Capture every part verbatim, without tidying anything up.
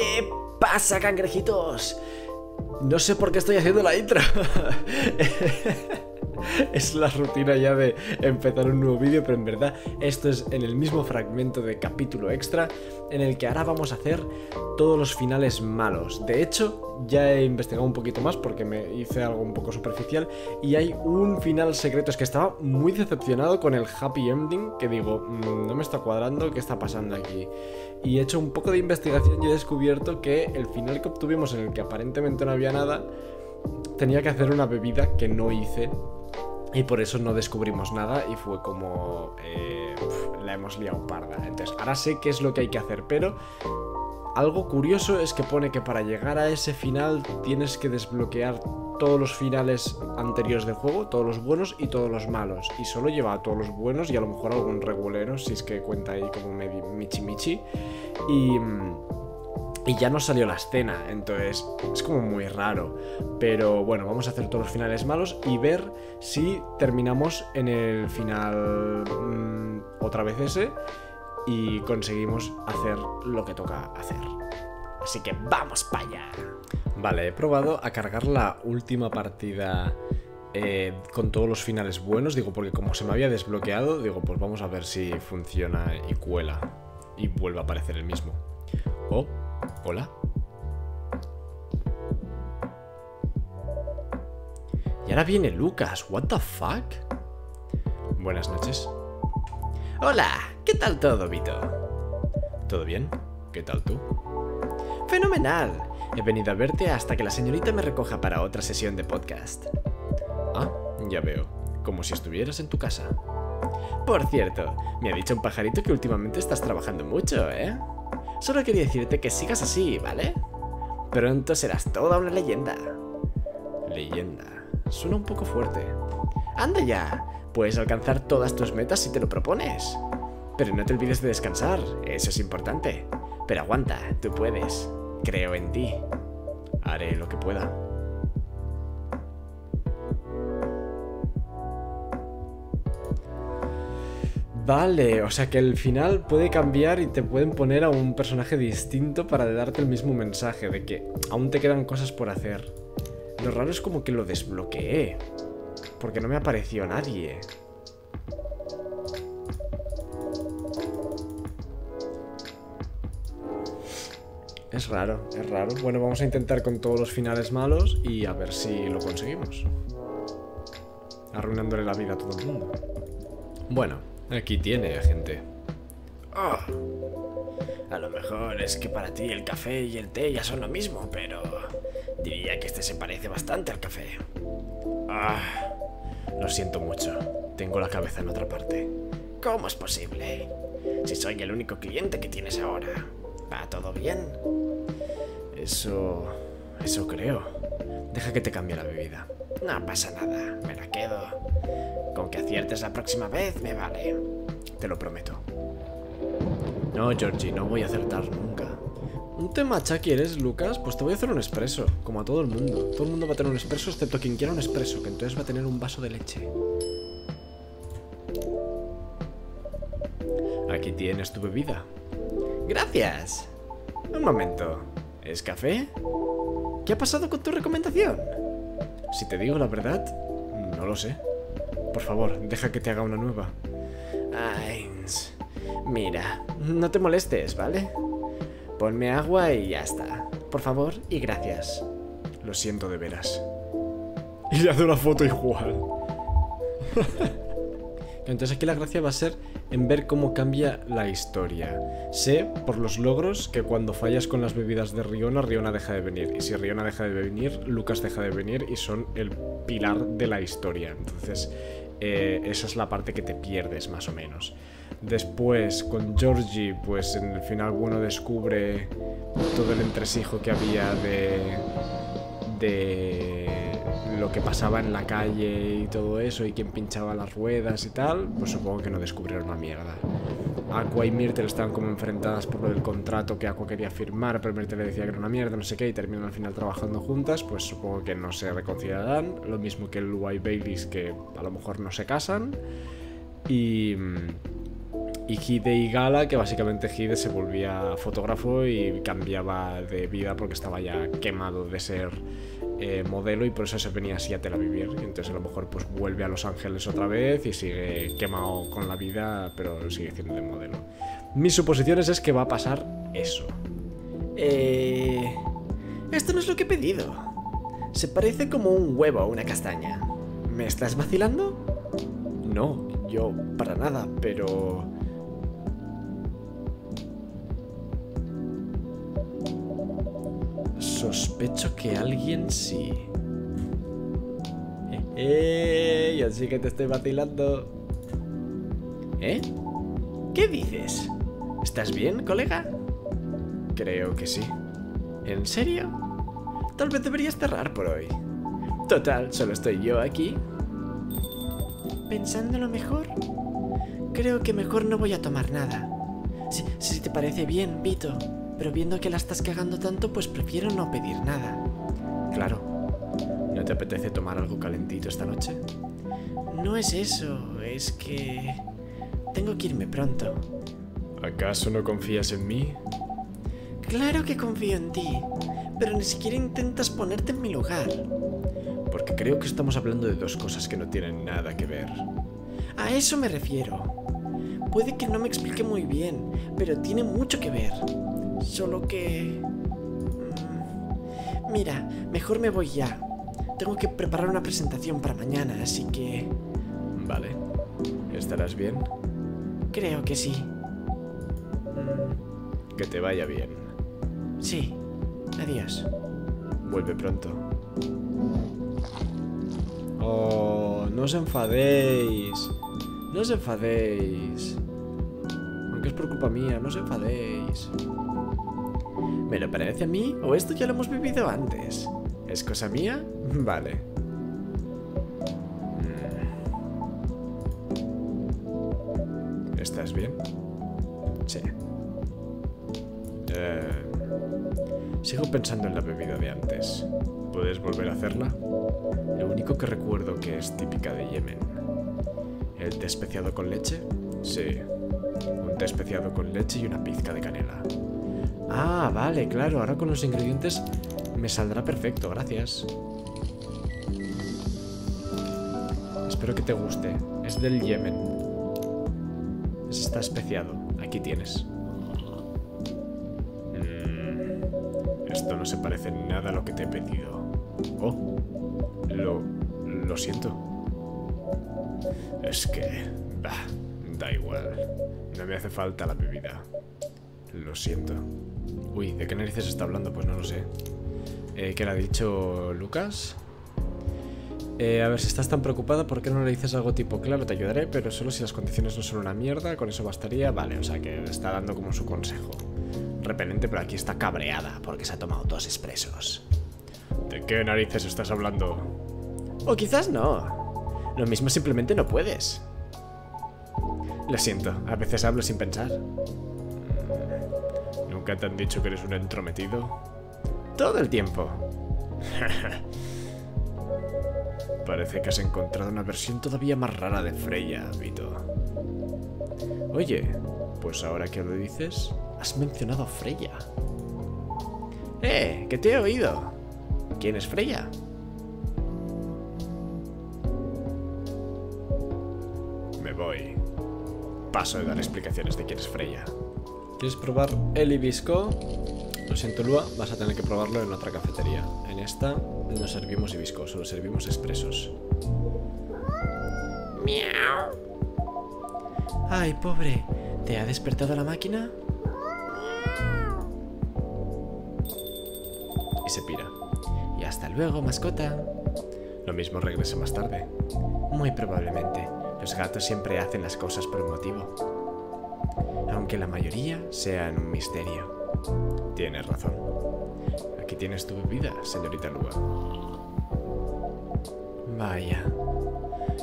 ¿Qué pasa, cangrejitos? No sé por qué estoy haciendo la intro. Es la rutina ya de empezar un nuevo vídeo, pero en verdad esto es en el mismo fragmento de capítulo extra en el que ahora vamos a hacer todos los finales malos. De hecho, ya he investigado un poquito más porque me hice algo un poco superficial y hay un final secreto. Es que estaba muy decepcionado con el happy ending, que digo, no me está cuadrando, ¿qué está pasando aquí? Y he hecho un poco de investigación y he descubierto que el final que obtuvimos, en el que aparentemente no había nada, tenía que hacer una bebida que no hice. Y por eso no descubrimos nada y fue como... Eh, pf, la hemos liado parda. Entonces, ahora sé qué es lo que hay que hacer, pero... Algo curioso es que pone que para llegar a ese final tienes que desbloquear todos los finales anteriores del juego, todos los buenos y todos los malos. Y solo lleva a todos los buenos y a lo mejor algún regulero, si es que cuenta ahí como medio michi michi. Y... Y ya no salió la escena, entonces es como muy raro. Pero bueno, vamos a hacer todos los finales malos y ver si terminamos en el final mmm, otra vez ese y conseguimos hacer lo que toca hacer. Así que vamos para allá. Vale, he probado a cargar la última partida eh, con todos los finales buenos. Digo, porque como se me había desbloqueado, digo, pues vamos a ver si funciona y cuela y vuelve a aparecer el mismo. Oh, hola. Y ahora viene Lucas, what the fuck. Buenas noches. Hola, ¿qué tal todo, Vito? ¿Todo bien? ¿Qué tal tú? ¡Fenomenal! He venido a verte hasta que la señorita me recoja para otra sesión de podcast. Ah, ya veo, como si estuvieras en tu casa. Por cierto, me ha dicho un pajarito que últimamente estás trabajando mucho, ¿eh? Solo quería decirte que sigas así, ¿vale? Pronto serás toda una leyenda. Leyenda. Suena un poco fuerte. ¡Anda ya! Puedes alcanzar todas tus metas si te lo propones. Pero no te olvides de descansar, eso es importante. Pero aguanta, tú puedes. Creo en ti. Haré lo que pueda. Vale, o sea que el final puede cambiar y te pueden poner a un personaje distinto para darte el mismo mensaje de que aún te quedan cosas por hacer. Lo raro es como que lo desbloqueé, porque no me apareció nadie. Es raro, es raro. Bueno, vamos a intentar con todos los finales malos y a ver si lo conseguimos. Arruinándole la vida a todo el mundo. Bueno. Aquí tiene, gente. Oh, a lo mejor es que para ti el café y el té ya son lo mismo, pero diría que este se parece bastante al café. Ah, lo siento mucho. Tengo la cabeza en otra parte. ¿Cómo es posible? Si soy el único cliente que tienes ahora. ¿Va todo bien? Eso... eso creo. Deja que te cambie la bebida. No pasa nada, me la quedo. Con que aciertes la próxima vez me vale. Te lo prometo. No, Georgie, no voy a acertar nunca. ¿Un té matcha quieres, Lucas? Pues te voy a hacer un espresso, como a todo el mundo. Todo el mundo va a tener un espresso, excepto quien quiera un espresso, que entonces va a tener un vaso de leche. Aquí tienes tu bebida. ¡Gracias! Un momento. ¿Es café? ¿Qué ha pasado con tu recomendación? Si te digo la verdad, no lo sé. Por favor, deja que te haga una nueva. Ay, mira, no te molestes, ¿vale? Ponme agua y ya está. Por favor y gracias. Lo siento de veras. Y le hace una foto igual. Entonces aquí la gracia va a ser en ver cómo cambia la historia. Sé por los logros que cuando fallas con las bebidas de Riona, Riona deja de venir. Y si Riona deja de venir, Lucas deja de venir y son el pilar de la historia. Entonces eh, esa es la parte que te pierdes más o menos. Después con Georgie, pues en el final bueno descubre todo el entresijo que había de... de... lo que pasaba en la calle y todo eso, y quién pinchaba las ruedas y tal, pues supongo que no descubrieron una mierda. Aqua y Myrtle estaban como enfrentadas por lo del contrato que Aqua quería firmar, pero Myrtle le decía que era una mierda, no sé qué, y terminan al final trabajando juntas, pues supongo que no se reconciliarán, lo mismo que Lua y Baileys, que a lo mejor no se casan, y... y Gide y Gala, que básicamente Gide se volvía fotógrafo y cambiaba de vida porque estaba ya quemado de ser eh, modelo, y por eso se venía así a Tel Aviv. Entonces a lo mejor pues vuelve a Los Ángeles otra vez y sigue quemado con la vida, pero sigue siendo de modelo. Mis suposiciones es que va a pasar eso. Eh... Esto no es lo que he pedido. Se parece como un huevo a una castaña. ¿Me estás vacilando? No, yo para nada, pero... sospecho que alguien sí. Eh, eh, yo sí que te estoy vacilando. ¿Eh? ¿Qué dices? ¿Estás bien, colega? Creo que sí. ¿En serio? Tal vez deberías cerrar por hoy. Total, solo estoy yo aquí. Pensándolo mejor, creo que mejor no voy a tomar nada. Si, si te parece bien, Vito, pero viendo que la estás cagando tanto, pues prefiero no pedir nada. Claro. ¿No te apetece tomar algo calentito esta noche? No es eso, es que... tengo que irme pronto. ¿Acaso no confías en mí? Claro que confío en ti, pero ni siquiera intentas ponerte en mi lugar. Porque creo que estamos hablando de dos cosas que no tienen nada que ver. A eso me refiero. Puede que no me explique muy bien, pero tiene mucho que ver. Solo que... mira, mejor me voy ya. Tengo que preparar una presentación para mañana, así que... Vale. ¿Estarás bien? Creo que sí. Que te vaya bien. Sí. Adiós. Vuelve pronto. Oh, no os enfadéis. No os enfadéis. Aunque es por culpa mía, no os enfadéis. ¿Me lo parece a mí o esto ya lo hemos vivido antes? ¿Es cosa mía? Vale. ¿Estás bien? Sí. Eh... Sigo pensando en la bebida de antes. ¿Puedes volver a hacerla? Lo único que recuerdo que es típica de Yemen. ¿El té especiado con leche? Sí. Un té especiado con leche y una pizca de canela. Ah, vale, claro. Ahora con los ingredientes me saldrá perfecto, gracias. Espero que te guste. Es del Yemen. Está especiado. Aquí tienes. Esto no se parece en nada a lo que te he pedido. Oh, lo, lo siento. Es que... bah, da igual. No me hace falta la bebida. Lo siento. Uy, ¿de qué narices está hablando? Pues no lo sé. Eh, ¿Qué le ha dicho Lucas? Eh, a ver, si estás tan preocupada, ¿por qué no le dices algo tipo, claro, te ayudaré, pero solo si las condiciones no son una mierda, con eso bastaría? Vale, o sea que le está dando como su consejo. Repelente, pero aquí está cabreada porque se ha tomado dos expresos. ¿De qué narices estás hablando? O quizás no. Lo mismo simplemente no puedes. Lo siento, a veces hablo sin pensar. ¿Nunca te han dicho que eres un entrometido? Todo el tiempo. Parece que has encontrado una versión todavía más rara de Freya, Vito. Oye, pues ahora que lo dices... has mencionado a Freya. ¡Eh! ¡Que te he oído! ¿Quién es Freya? Me voy. Paso de dar explicaciones de quién es Freya. ¿Quieres probar el hibisco? Lo siento, Lua, vas a tener que probarlo en otra cafetería. En esta no servimos hibisco, solo servimos expresos. ¡Miau! ¡Ay, pobre! ¿Te ha despertado la máquina? Se pira. Y hasta luego, mascota. Lo mismo regrese más tarde. Muy probablemente. Los gatos siempre hacen las cosas por un motivo. Aunque la mayoría sean un misterio. Tienes razón. Aquí tienes tu bebida, señorita Lua. Vaya.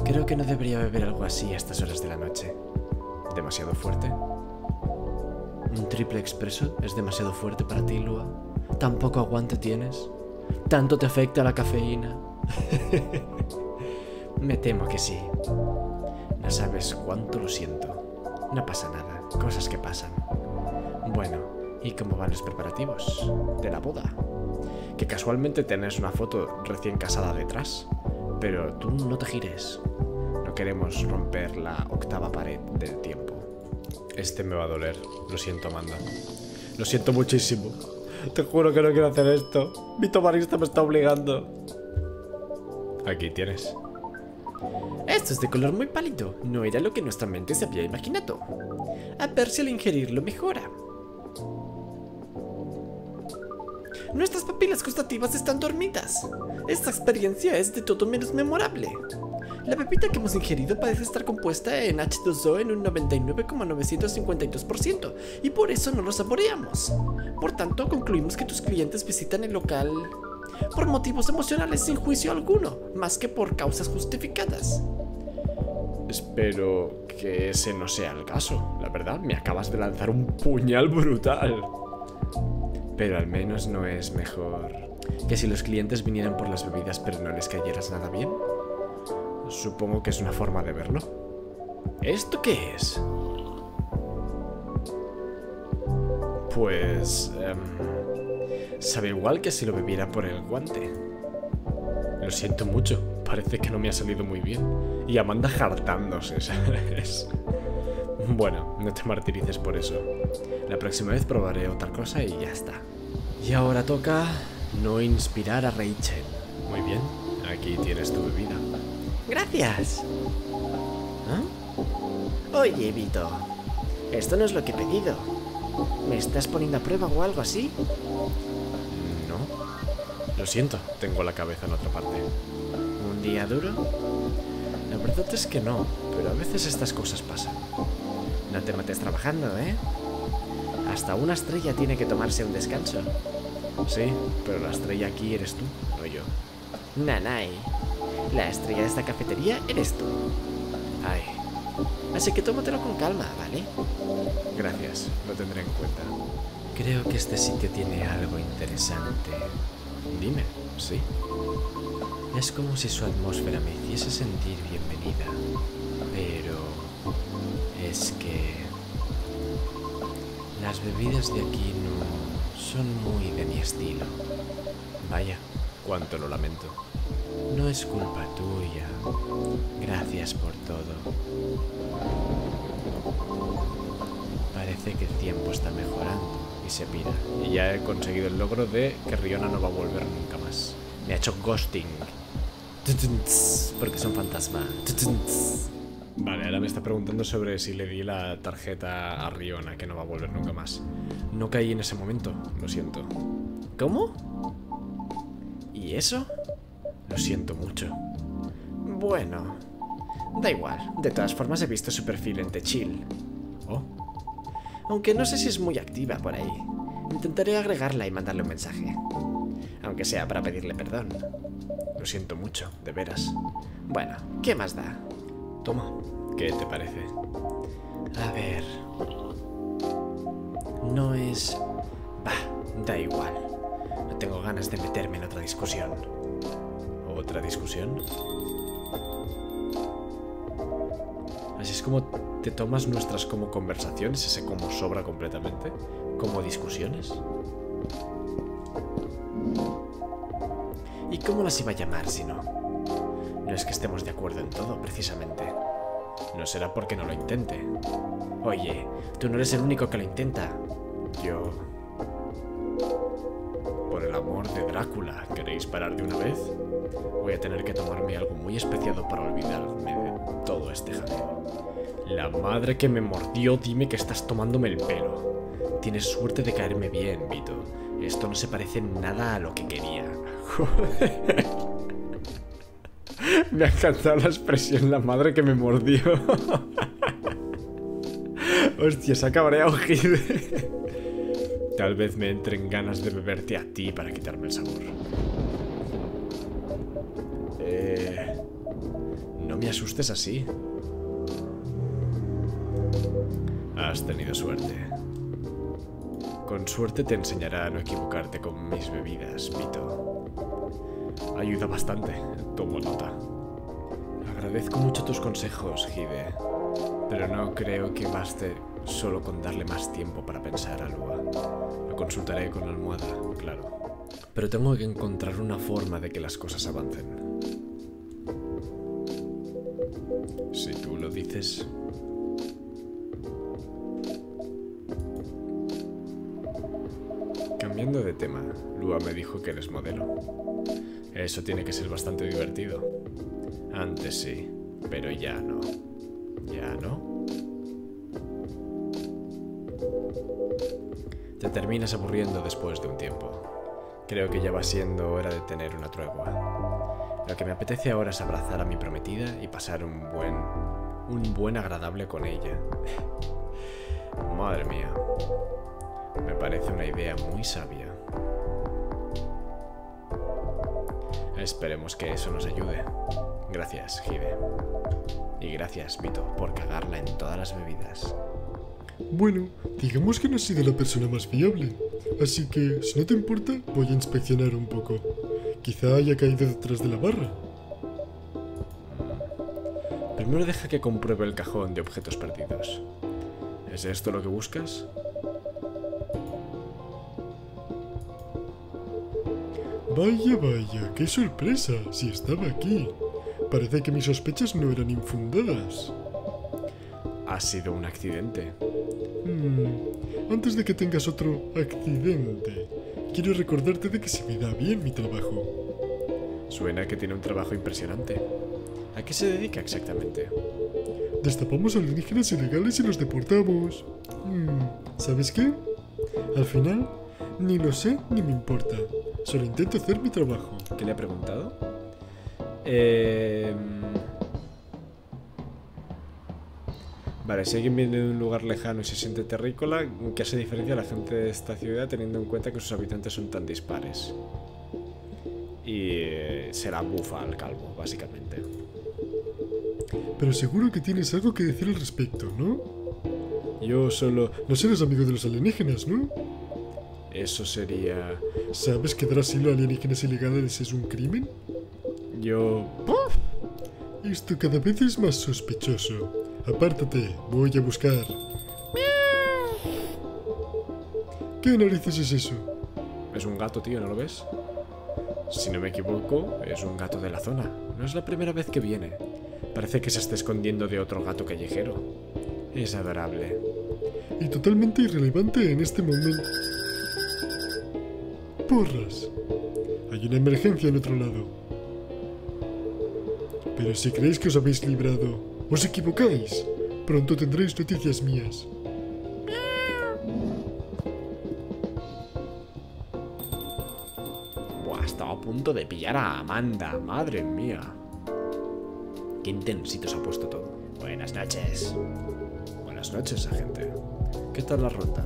Creo que no debería beber algo así a estas horas de la noche. ¿Demasiado fuerte? ¿Un triple expreso es demasiado fuerte para ti, Lua? ¿Tan poco aguante tienes? ¿Tanto te afecta la cafeína? Me temo que sí. No sabes cuánto lo siento. No pasa nada, cosas que pasan. Bueno, ¿y cómo van los preparativos de la boda? Que casualmente tenés una foto recién casada detrás. Pero tú no te gires. No queremos romper la octava pared del tiempo. Este me va a doler. Lo siento, Amanda. Lo siento muchísimo. Te juro que no quiero hacer esto. Mi tomarista me está obligando. Aquí tienes. Esto es de color muy pálido. No era lo que nuestra mente se había imaginado. A ver si al ingerirlo mejora. Nuestras papilas gustativas están dormidas. Esta experiencia es de todo menos memorable. La pepita que hemos ingerido parece estar compuesta en hache dos o en un noventa y nueve coma novecientos cincuenta y dos por ciento y por eso no lo saboreamos. Por tanto, concluimos que tus clientes visitan el local por motivos emocionales sin juicio alguno, más que por causas justificadas. Espero que ese no sea el caso. La verdad, me acabas de lanzar un puñal brutal. Pero al menos no es mejor que si los clientes vinieran por las bebidas pero no les cayeras nada bien. Supongo que es una forma de verlo. ¿Esto qué es? Pues... Um, sabe igual que si lo bebiera por el guante. Lo siento mucho, parece que no me ha salido muy bien. Y Amanda jartándose, ¿sabes? Bueno, no te martirices por eso. La próxima vez probaré otra cosa y ya está. Y ahora toca no inspirar a Rachel. Muy bien, aquí tienes tu bebida. ¡Gracias! ¿Ah? Oye, Vito, esto no es lo que he pedido. ¿Me estás poniendo a prueba o algo así? No. Lo siento, tengo la cabeza en otra parte. ¿Un día duro? La verdad es que no, pero a veces estas cosas pasan. No te mates trabajando, ¿eh? Hasta una estrella tiene que tomarse un descanso. Sí, pero la estrella aquí eres tú, no yo. Nanay, la estrella de esta cafetería eres tú. Ay, así que tómatelo con calma, ¿vale? Gracias, lo tendré en cuenta. Creo que este sitio tiene algo interesante. Dime, ¿sí? Es como si su atmósfera me hiciese sentir bienvenida. Pero... es que las bebidas de aquí no son muy de mi estilo. Vaya, cuánto lo lamento. No es culpa tuya. Gracias por todo. Parece que el tiempo está mejorando y se pira. Y ya he conseguido el logro de que Riona no va a volver nunca más. Me ha hecho ghosting. Porque son fantasma. Vale, ahora me está preguntando sobre si le di la tarjeta a Riona, que no va a volver nunca más. No caí en ese momento, lo siento. ¿Cómo? ¿Y eso? Lo siento mucho. Bueno, da igual. De todas formas he visto su perfil en The Chill. Oh. Aunque no sé si es muy activa por ahí. Intentaré agregarla y mandarle un mensaje. Aunque sea para pedirle perdón. Lo siento mucho, de veras. Bueno, ¿qué más da? Toma, ¿qué te parece? A ver... No es... Bah, da igual. No tengo ganas de meterme en otra discusión. ¿Otra discusión? Así es como te tomas nuestras como conversaciones, ese como sobra completamente. ¿Como discusiones? ¿Y cómo las iba a llamar si no? No es que estemos de acuerdo en todo, precisamente. No será porque no lo intente. Oye, tú no eres el único que lo intenta. Yo... Por el amor de Drácula, ¿queréis parar de una vez? Voy a tener que tomarme algo muy especiado para olvidarme de todo este jaleo. La madre que me mordió, dime que estás tomándome el pelo. Tienes suerte de caerme bien, Vito. Esto no se parece nada a lo que quería. Joder... Me ha encantado la expresión, la madre que me mordió. Hostia, se ha cabreado Gide. Tal vez me entren ganas de beberte a ti para quitarme el sabor. Eh, no me asustes así. Has tenido suerte. Con suerte te enseñará a no equivocarte con mis bebidas, Vito. Ayuda bastante. Tomo nota. Agradezco mucho tus consejos, Gide. Pero no creo que baste solo con darle más tiempo para pensar a Lua. Lo consultaré con la almohada, claro. Pero tengo que encontrar una forma de que las cosas avancen. Si tú lo dices... Cambiando de tema, Lua me dijo que eres modelo. Eso tiene que ser bastante divertido. Antes sí, pero ya no. ¿Ya no? Te terminas aburriendo después de un tiempo. Creo que ya va siendo hora de tener una tregua. Lo que me apetece ahora es abrazar a mi prometida y pasar un buen... un buen agradable con ella. Madre mía. Me parece una idea muy sabia. Esperemos que eso nos ayude. Gracias, Gide. Y gracias, Vito, por cagarla en todas las bebidas. Bueno, digamos que no he sido la persona más fiable. Así que, si no te importa, voy a inspeccionar un poco. Quizá haya caído detrás de la barra. Primero deja que compruebe el cajón de objetos perdidos. ¿Es esto lo que buscas? Vaya, vaya, qué sorpresa, si estaba aquí. Parece que mis sospechas no eran infundadas. Ha sido un accidente. Hmm. Antes de que tengas otro accidente, quiero recordarte de que se me da bien mi trabajo. Suena que tiene un trabajo impresionante. ¿A qué se dedica exactamente? Destapamos alienígenas ilegales y los deportamos. Hmm. ¿Sabes qué? Al final, ni lo sé ni me importa. Solo intento hacer mi trabajo. ¿Qué le ha preguntado? Eh... Vale, si alguien viene de un lugar lejano y se siente terrícola, ¿qué hace diferencia a la gente de esta ciudad teniendo en cuenta que sus habitantes son tan dispares? Y eh, se la bufa al calvo, básicamente. Pero seguro que tienes algo que decir al respecto, ¿no? Yo solo... No serás amigo de los alienígenas, ¿no? Eso sería... ¿Sabes que dar asilo a alienígenas ilegales es un crimen? Yo... ¡Puf! Esto cada vez es más sospechoso. Apártate, voy a buscar. ¡Miau! ¿Qué narices es eso? Es un gato, tío, ¿no lo ves? Si no me equivoco, es un gato de la zona. No es la primera vez que viene. Parece que se está escondiendo de otro gato callejero. Es adorable. Y totalmente irrelevante en este momento... ¡Porras! Hay una emergencia en otro lado. Pero si creéis que os habéis librado, os equivocáis. Pronto tendréis noticias mías. Buah, estaba a punto de pillar a Amanda. Madre mía. Qué intensito se ha puesto todo. Buenas noches. Buenas noches, agente. ¿Qué tal la ronda?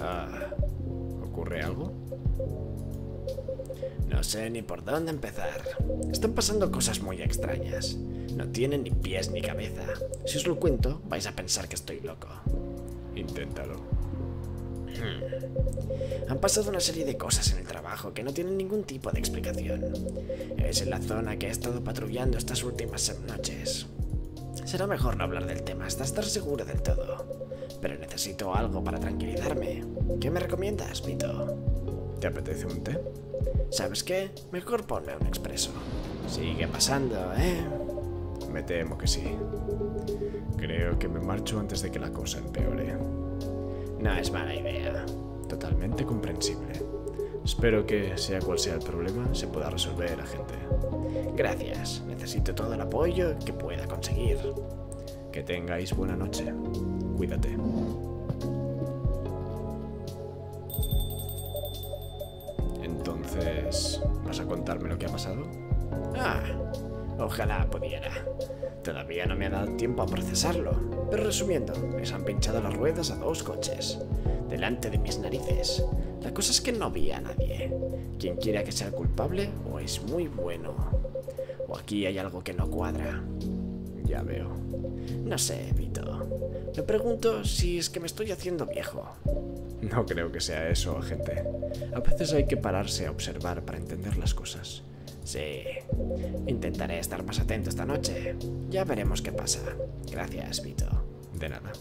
Ah, ¿ocurre algo? No sé ni por dónde empezar. Están pasando cosas muy extrañas. No tienen ni pies ni cabeza. Si os lo cuento, vais a pensar que estoy loco. Inténtalo. Hmm. Han pasado una serie de cosas en el trabajo que no tienen ningún tipo de explicación. Es en la zona que he estado patrullando estas últimas noches. Será mejor no hablar del tema hasta estar seguro del todo. Pero necesito algo para tranquilizarme. ¿Qué me recomiendas, Vito? ¿Te apetece un té? ¿Sabes qué? Mejor ponme un expreso. Sigue pasando, ¿eh? Me temo que sí. Creo que me marcho antes de que la cosa empeore. No es mala idea. Totalmente comprensible. Espero que, sea cual sea el problema, se pueda resolver, agente. Gracias. Necesito todo el apoyo que pueda conseguir. Que tengáis buena noche. Cuídate. Entonces, ¿vas a contarme lo que ha pasado? Ah, ojalá pudiera. Todavía no me ha dado tiempo a procesarlo. Pero resumiendo, les han pinchado las ruedas a dos coches. Delante de mis narices. La cosa es que no vi a nadie. Quien quiera que sea el culpable o es muy bueno. O aquí hay algo que no cuadra. Ya veo. No sé, Vito. Me pregunto si es que me estoy haciendo viejo. No creo que sea eso, agente. A veces hay que pararse a observar para entender las cosas. Sí. Intentaré estar más atento esta noche. Ya veremos qué pasa. Gracias, Vito. de nada.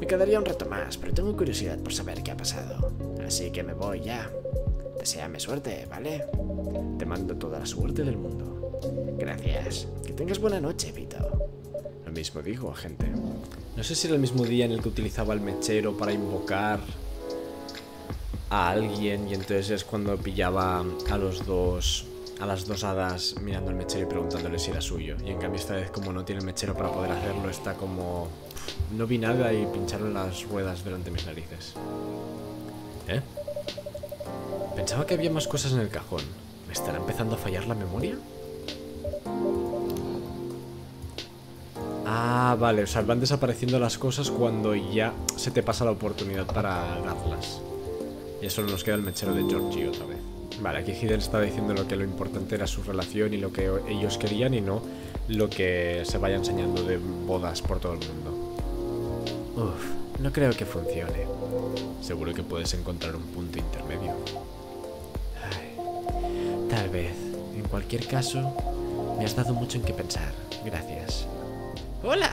Me quedaría un rato más, pero tengo curiosidad por saber qué ha pasado. Así que me voy ya. Deséame suerte, ¿vale? Te mando toda la suerte del mundo. Gracias. Que tengas buena noche, Vito. Lo mismo digo, agente. No sé si era el mismo día en el que utilizaba el mechero para invocar a alguien, y entonces es cuando pillaba a los dos, a las dos hadas mirando el mechero y preguntándole si era suyo. Y en cambio esta vez, como no tiene el mechero para poder hacerlo, está como... Pff, no vi nada y pincharon las ruedas delante de mis narices. ¿Eh? Pensaba que había más cosas en el cajón. ¿Me estará empezando a fallar la memoria? Ah, vale, o sea, van desapareciendo las cosas cuando ya se te pasa la oportunidad para darlas. Y solo nos queda el mechero de Georgie otra vez. Vale, aquí Gide estaba diciendo lo que lo importante era su relación y lo que ellos querían, y no lo que se vaya enseñando de bodas por todo el mundo. Uf, no creo que funcione. Seguro que puedes encontrar un punto intermedio. Ay, tal vez. En cualquier caso, me has dado mucho en qué pensar. Gracias. ¡Hola!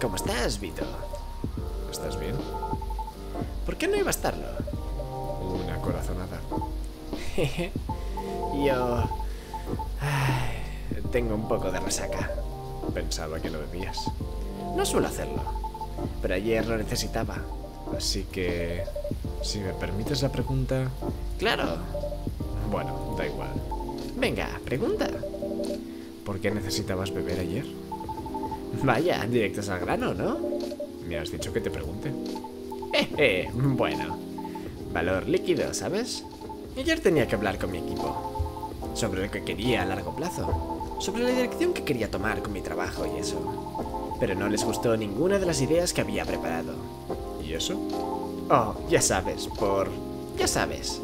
¿Cómo estás, Vito? ¿Estás bien? ¿Por qué no iba a estarlo? Una corazonada. Yo... Ay, tengo un poco de resaca. Pensaba que lo bebías. No suelo hacerlo, pero ayer lo necesitaba. Así que... si me permites la pregunta... Claro. Bueno, da igual. Venga, pregunta. ¿Por qué necesitabas beber ayer? Vaya, directos al grano, ¿no? Me has dicho que te pregunte. Eh, eh, bueno. Valor líquido, ¿sabes? Ayer tenía que hablar con mi equipo sobre lo que quería a largo plazo, sobre la dirección que quería tomar con mi trabajo y eso. Pero no les gustó ninguna de las ideas que había preparado. ¿Y eso? Oh, ya sabes, por... ya sabes.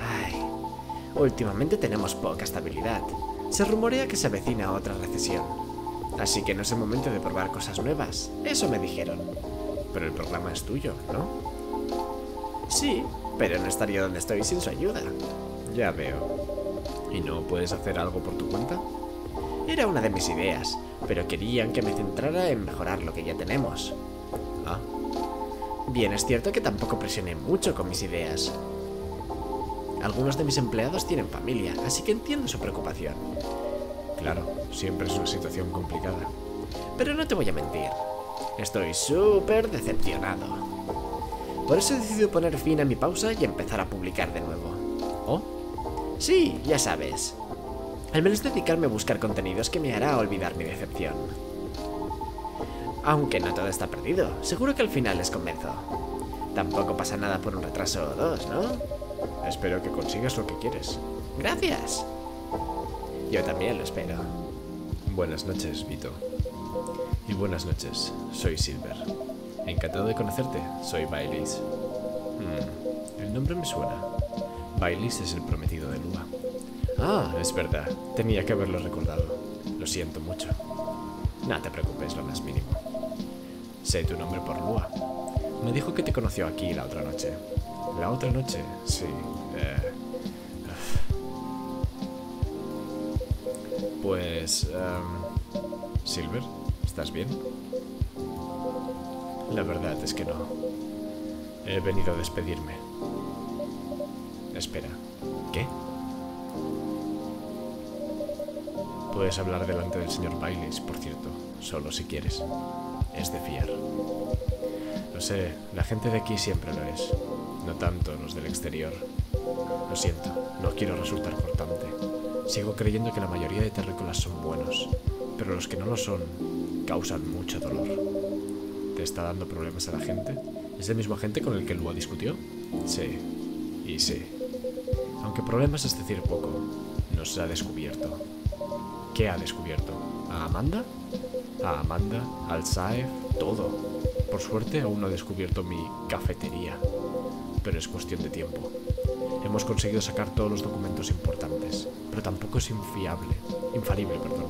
Ay, últimamente tenemos poca estabilidad. Se rumorea que se avecina otra recesión. Así que no es el momento de probar cosas nuevas. Eso me dijeron. Pero el programa es tuyo, ¿no? Sí, pero no estaría donde estoy sin su ayuda. Ya veo. ¿Y no puedes hacer algo por tu cuenta? Era una de mis ideas, pero querían que me centrara en mejorar lo que ya tenemos. Ah. Bien, es cierto que tampoco presioné mucho con mis ideas. Algunos de mis empleados tienen familia, así que entiendo su preocupación. Claro, siempre es una situación complicada. Pero no te voy a mentir. Estoy súper decepcionado. Por eso he decidido poner fin a mi pausa y empezar a publicar de nuevo. ¿Oh? Sí, ya sabes. Al menos dedicarme a buscar contenidos que me hará olvidar mi decepción. Aunque no todo está perdido. Seguro que al final les convenzo. Tampoco pasa nada por un retraso o dos, ¿no? Espero que consigas lo que quieres. Gracias. Yo también lo espero. Buenas noches, Vito. Y buenas noches, soy Silver. Encantado de conocerte, soy Baileys. Hmm, el nombre me suena. Baileys es el prometido de Lua. Ah, es verdad, tenía que haberlo recordado. Lo siento mucho. No te preocupes lo más mínimo. Sé tu nombre por Lua. Me dijo que te conoció aquí la otra noche. ¿La otra noche? Sí, eh... Pues... Um, Silver, ¿estás bien? La verdad es que no. He venido a despedirme. Espera, ¿qué? Puedes hablar delante del señor Baileys, por cierto. Solo si quieres. Es de fiar. Lo sé, la gente de aquí siempre lo es. No tanto los del exterior. Lo siento, no quiero resultar cortante. Sigo creyendo que la mayoría de terrícolas son buenos, pero los que no lo son causan mucho dolor. ¿Te está dando problemas a la gente? ¿Es el mismo agente con el que Lua discutió? Sí, y sí. Aunque problemas es decir poco, nos ha descubierto. ¿Qué ha descubierto? ¿A Amanda? A Amanda, al S A E R, todo. Por suerte aún no he descubierto mi cafetería, pero es cuestión de tiempo. Hemos conseguido sacar todos los documentos importantes, pero tampoco es infiable, infalible, perdón.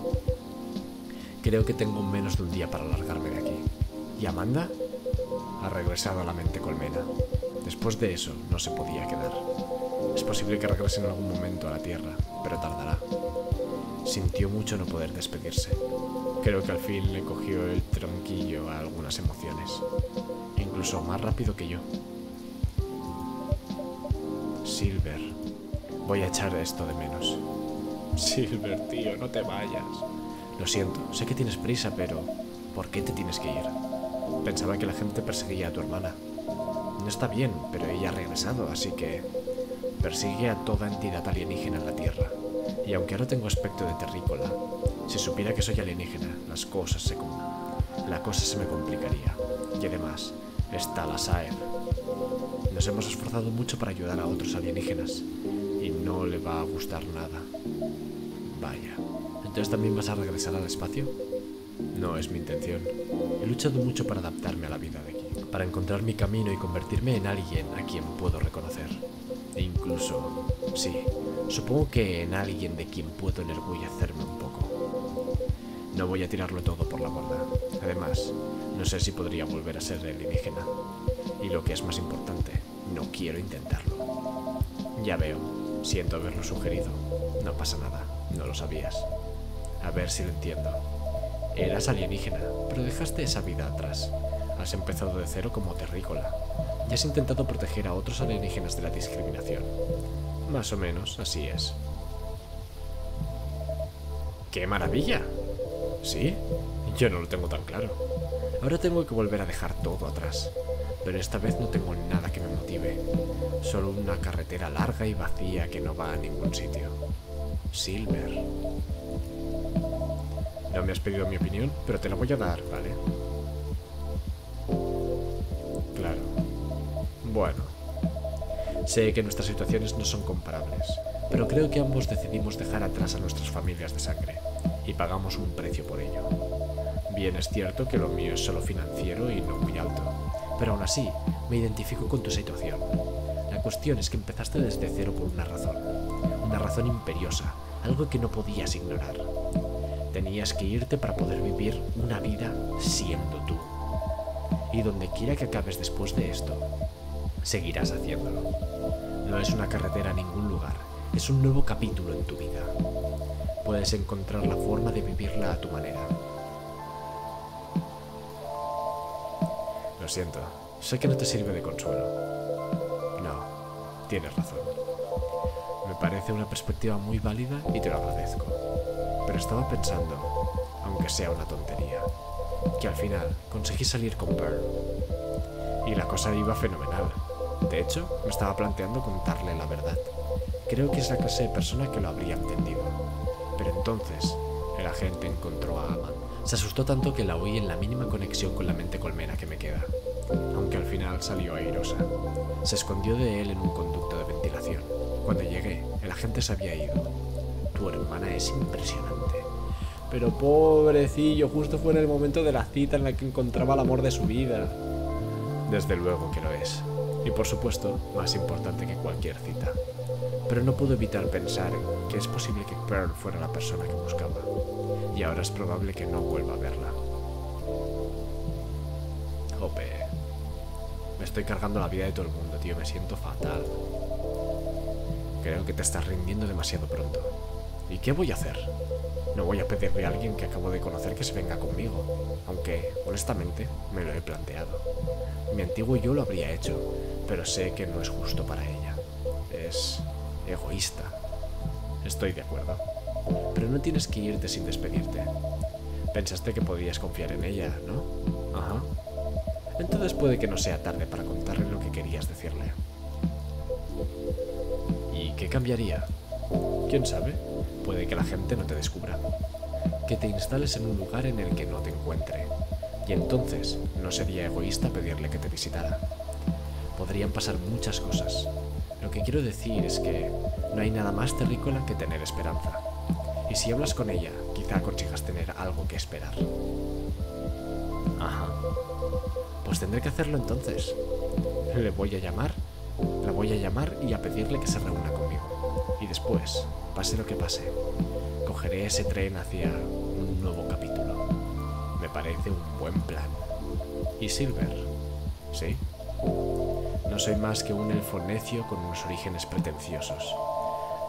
Creo que tengo menos de un día para largarme de aquí. ¿Y Amanda? Ha regresado a la mente colmena. Después de eso, no se podía quedar. Es posible que regrese en algún momento a la Tierra, pero tardará. Sintió mucho no poder despedirse. Creo que al fin le cogió el tranquillo a algunas emociones. Incluso más rápido que yo. Silver. Voy a echar esto de menos. Silver, tío, no te vayas. Lo siento, sé que tienes prisa, pero... ¿por qué te tienes que ir? Pensaba que la gente perseguía a tu hermana. No está bien, pero ella ha regresado, así que... persigue a toda entidad alienígena en la Tierra. Y aunque ahora tengo aspecto de terrícola, si supiera que soy alienígena, las cosas se... la cosa se me complicaría. Y además, está la S A E R. Nos hemos esforzado mucho para ayudar a otros alienígenas. Y no le va a gustar nada. Vaya. ¿Entonces también vas a regresar al espacio? No es mi intención. He luchado mucho para adaptarme a la vida de aquí. Para encontrar mi camino y convertirme en alguien a quien puedo reconocer. E incluso... sí, supongo que en alguien de quien puedo enorgullecerme un poco. No voy a tirarlo todo por la borda. Además, no sé si podría volver a ser alienígena. Y lo que es más importante, no quiero intentarlo. Ya veo, siento haberlo sugerido. No pasa nada, no lo sabías. A ver si lo entiendo. Eras alienígena, pero dejaste esa vida atrás. Has empezado de cero como terrícola. Y has intentado proteger a otros alienígenas de la discriminación. Más o menos, así es. ¡Qué maravilla! ¿Sí? Yo no lo tengo tan claro. Ahora tengo que volver a dejar todo atrás. Pero esta vez no tengo nada que me motive. Solo una carretera larga y vacía que no va a ningún sitio. Silver. No me has pedido mi opinión, pero te la voy a dar, ¿vale? Claro. Bueno. Sé que nuestras situaciones no son comparables, pero creo que ambos decidimos dejar atrás a nuestras familias de sangre, y pagamos un precio por ello. Bien, es cierto que lo mío es solo financiero y no muy alto, pero aún así, me identifico con tu situación. La cuestión es que empezaste desde cero por una razón. Una razón imperiosa, algo que no podías ignorar. Tenías que irte para poder vivir una vida siendo tú. Y donde quiera que acabes después de esto, seguirás haciéndolo. No es una carretera a ningún lugar, es un nuevo capítulo en tu vida. Puedes encontrar la forma de vivirla a tu manera. Lo siento, sé que no te sirve de consuelo. No, tienes razón. Me parece una perspectiva muy válida y te lo agradezco. Pero estaba pensando, aunque sea una tontería, que al final conseguí salir con Pearl. Y la cosa iba fenomenal. De hecho, me estaba planteando contarle la verdad. Creo que es la clase de persona que lo habría entendido. Pero entonces, el agente encontró a Amanda. Se asustó tanto que la oí en la mínima conexión con la mente colmena que me queda. Aunque al final salió airosa. Se escondió de él en un conducto de ventilación. Cuando llegué, el agente se había ido. Tu hermana es impresionante. Pero pobrecillo, justo fue en el momento de la cita en la que encontraba el amor de su vida. Desde luego que lo es. Y por supuesto, más importante que cualquier cita. Pero no puedo evitar pensar que es posible que Pearl fuera la persona que buscaba. Y ahora es probable que no vuelva a verla. Jope. Me estoy cargando la vida de todo el mundo, tío. Me siento fatal. Creo que te estás rindiendo demasiado pronto. ¿Y qué voy a hacer? No voy a pedirle a alguien que acabo de conocer que se venga conmigo, aunque, honestamente, me lo he planteado. Mi antiguo yo lo habría hecho, pero sé que no es justo para ella. Es egoísta. Estoy de acuerdo. Pero no tienes que irte sin despedirte. Pensaste que podías confiar en ella, ¿no? Ajá. Entonces puede que no sea tarde para contarle lo que querías decirle. ¿Y qué cambiaría? ¿Quién sabe? Puede que la gente no te descubra. Que te instales en un lugar en el que no te encuentre. Y entonces no sería egoísta pedirle que te visitara. Podrían pasar muchas cosas. Lo que quiero decir es que no hay nada más terrícola que tener esperanza. Y si hablas con ella, quizá consigas tener algo que esperar. Ajá. Pues tendré que hacerlo entonces. Le voy a llamar. La voy a llamar y a pedirle que se reúna conmigo. Y después, pase lo que pase, cogeré ese tren hacia un nuevo capítulo. Me parece un buen plan. ¿Y Silver? ¿Sí? No No soy más que un elfo necio con unos orígenes pretenciosos.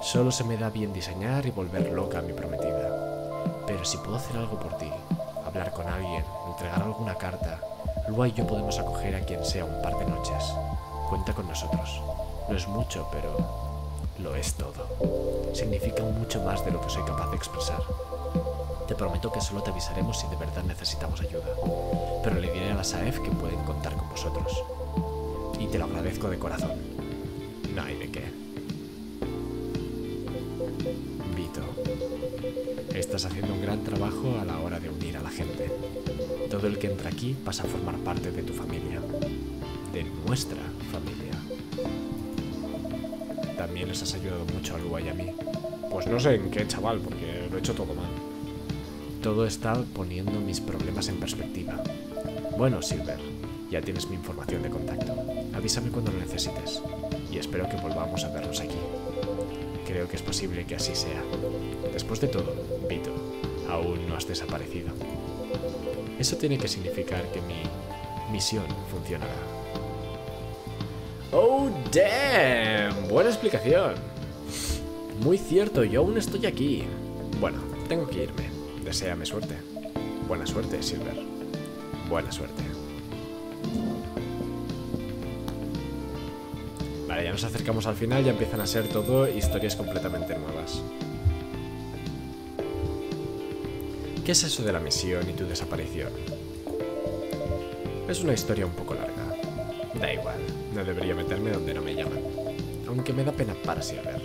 Solo se me da bien diseñar y volver loca a mi prometida. Pero si puedo hacer algo por ti, hablar con alguien, entregar alguna carta, Lua y yo podemos acoger a quien sea un par de noches. Cuenta con nosotros. No es mucho, pero lo es todo. Significa mucho más de lo que soy capaz de expresar. Te prometo que solo te avisaremos si de verdad necesitamos ayuda, pero le diré a la S A E F que pueden contar con vosotros. Y te lo agradezco de corazón. No hay de qué. Vito, estás haciendo un gran trabajo a la hora de unir a la gente. Todo el que entra aquí pasa a formar parte de tu familia. De nuestra familia. También les has ayudado mucho a Lua y a mí. Pues no sé en qué, chaval, porque lo he hecho todo mal. Todo está poniendo mis problemas en perspectiva. Bueno, Silver, ya tienes mi información de contacto. Avísame cuando lo necesites. Y espero que volvamos a vernos aquí. Creo que es posible que así sea. Después de todo, Vito, aún no has desaparecido. Eso tiene que significar que mi misión funcionará. ¡Oh, damn! Buena explicación. Muy cierto, yo aún estoy aquí. Bueno, tengo que irme. Deséame suerte. Buena suerte, Silver. Buena suerte. Vale, ya nos acercamos al final. Ya empiezan a ser todo historias completamente nuevas. ¿Qué es eso de la misión y tu desaparición? Es una historia un poco larga. Da igual. No debería meterme donde no me llaman. Aunque me da pena para Silver.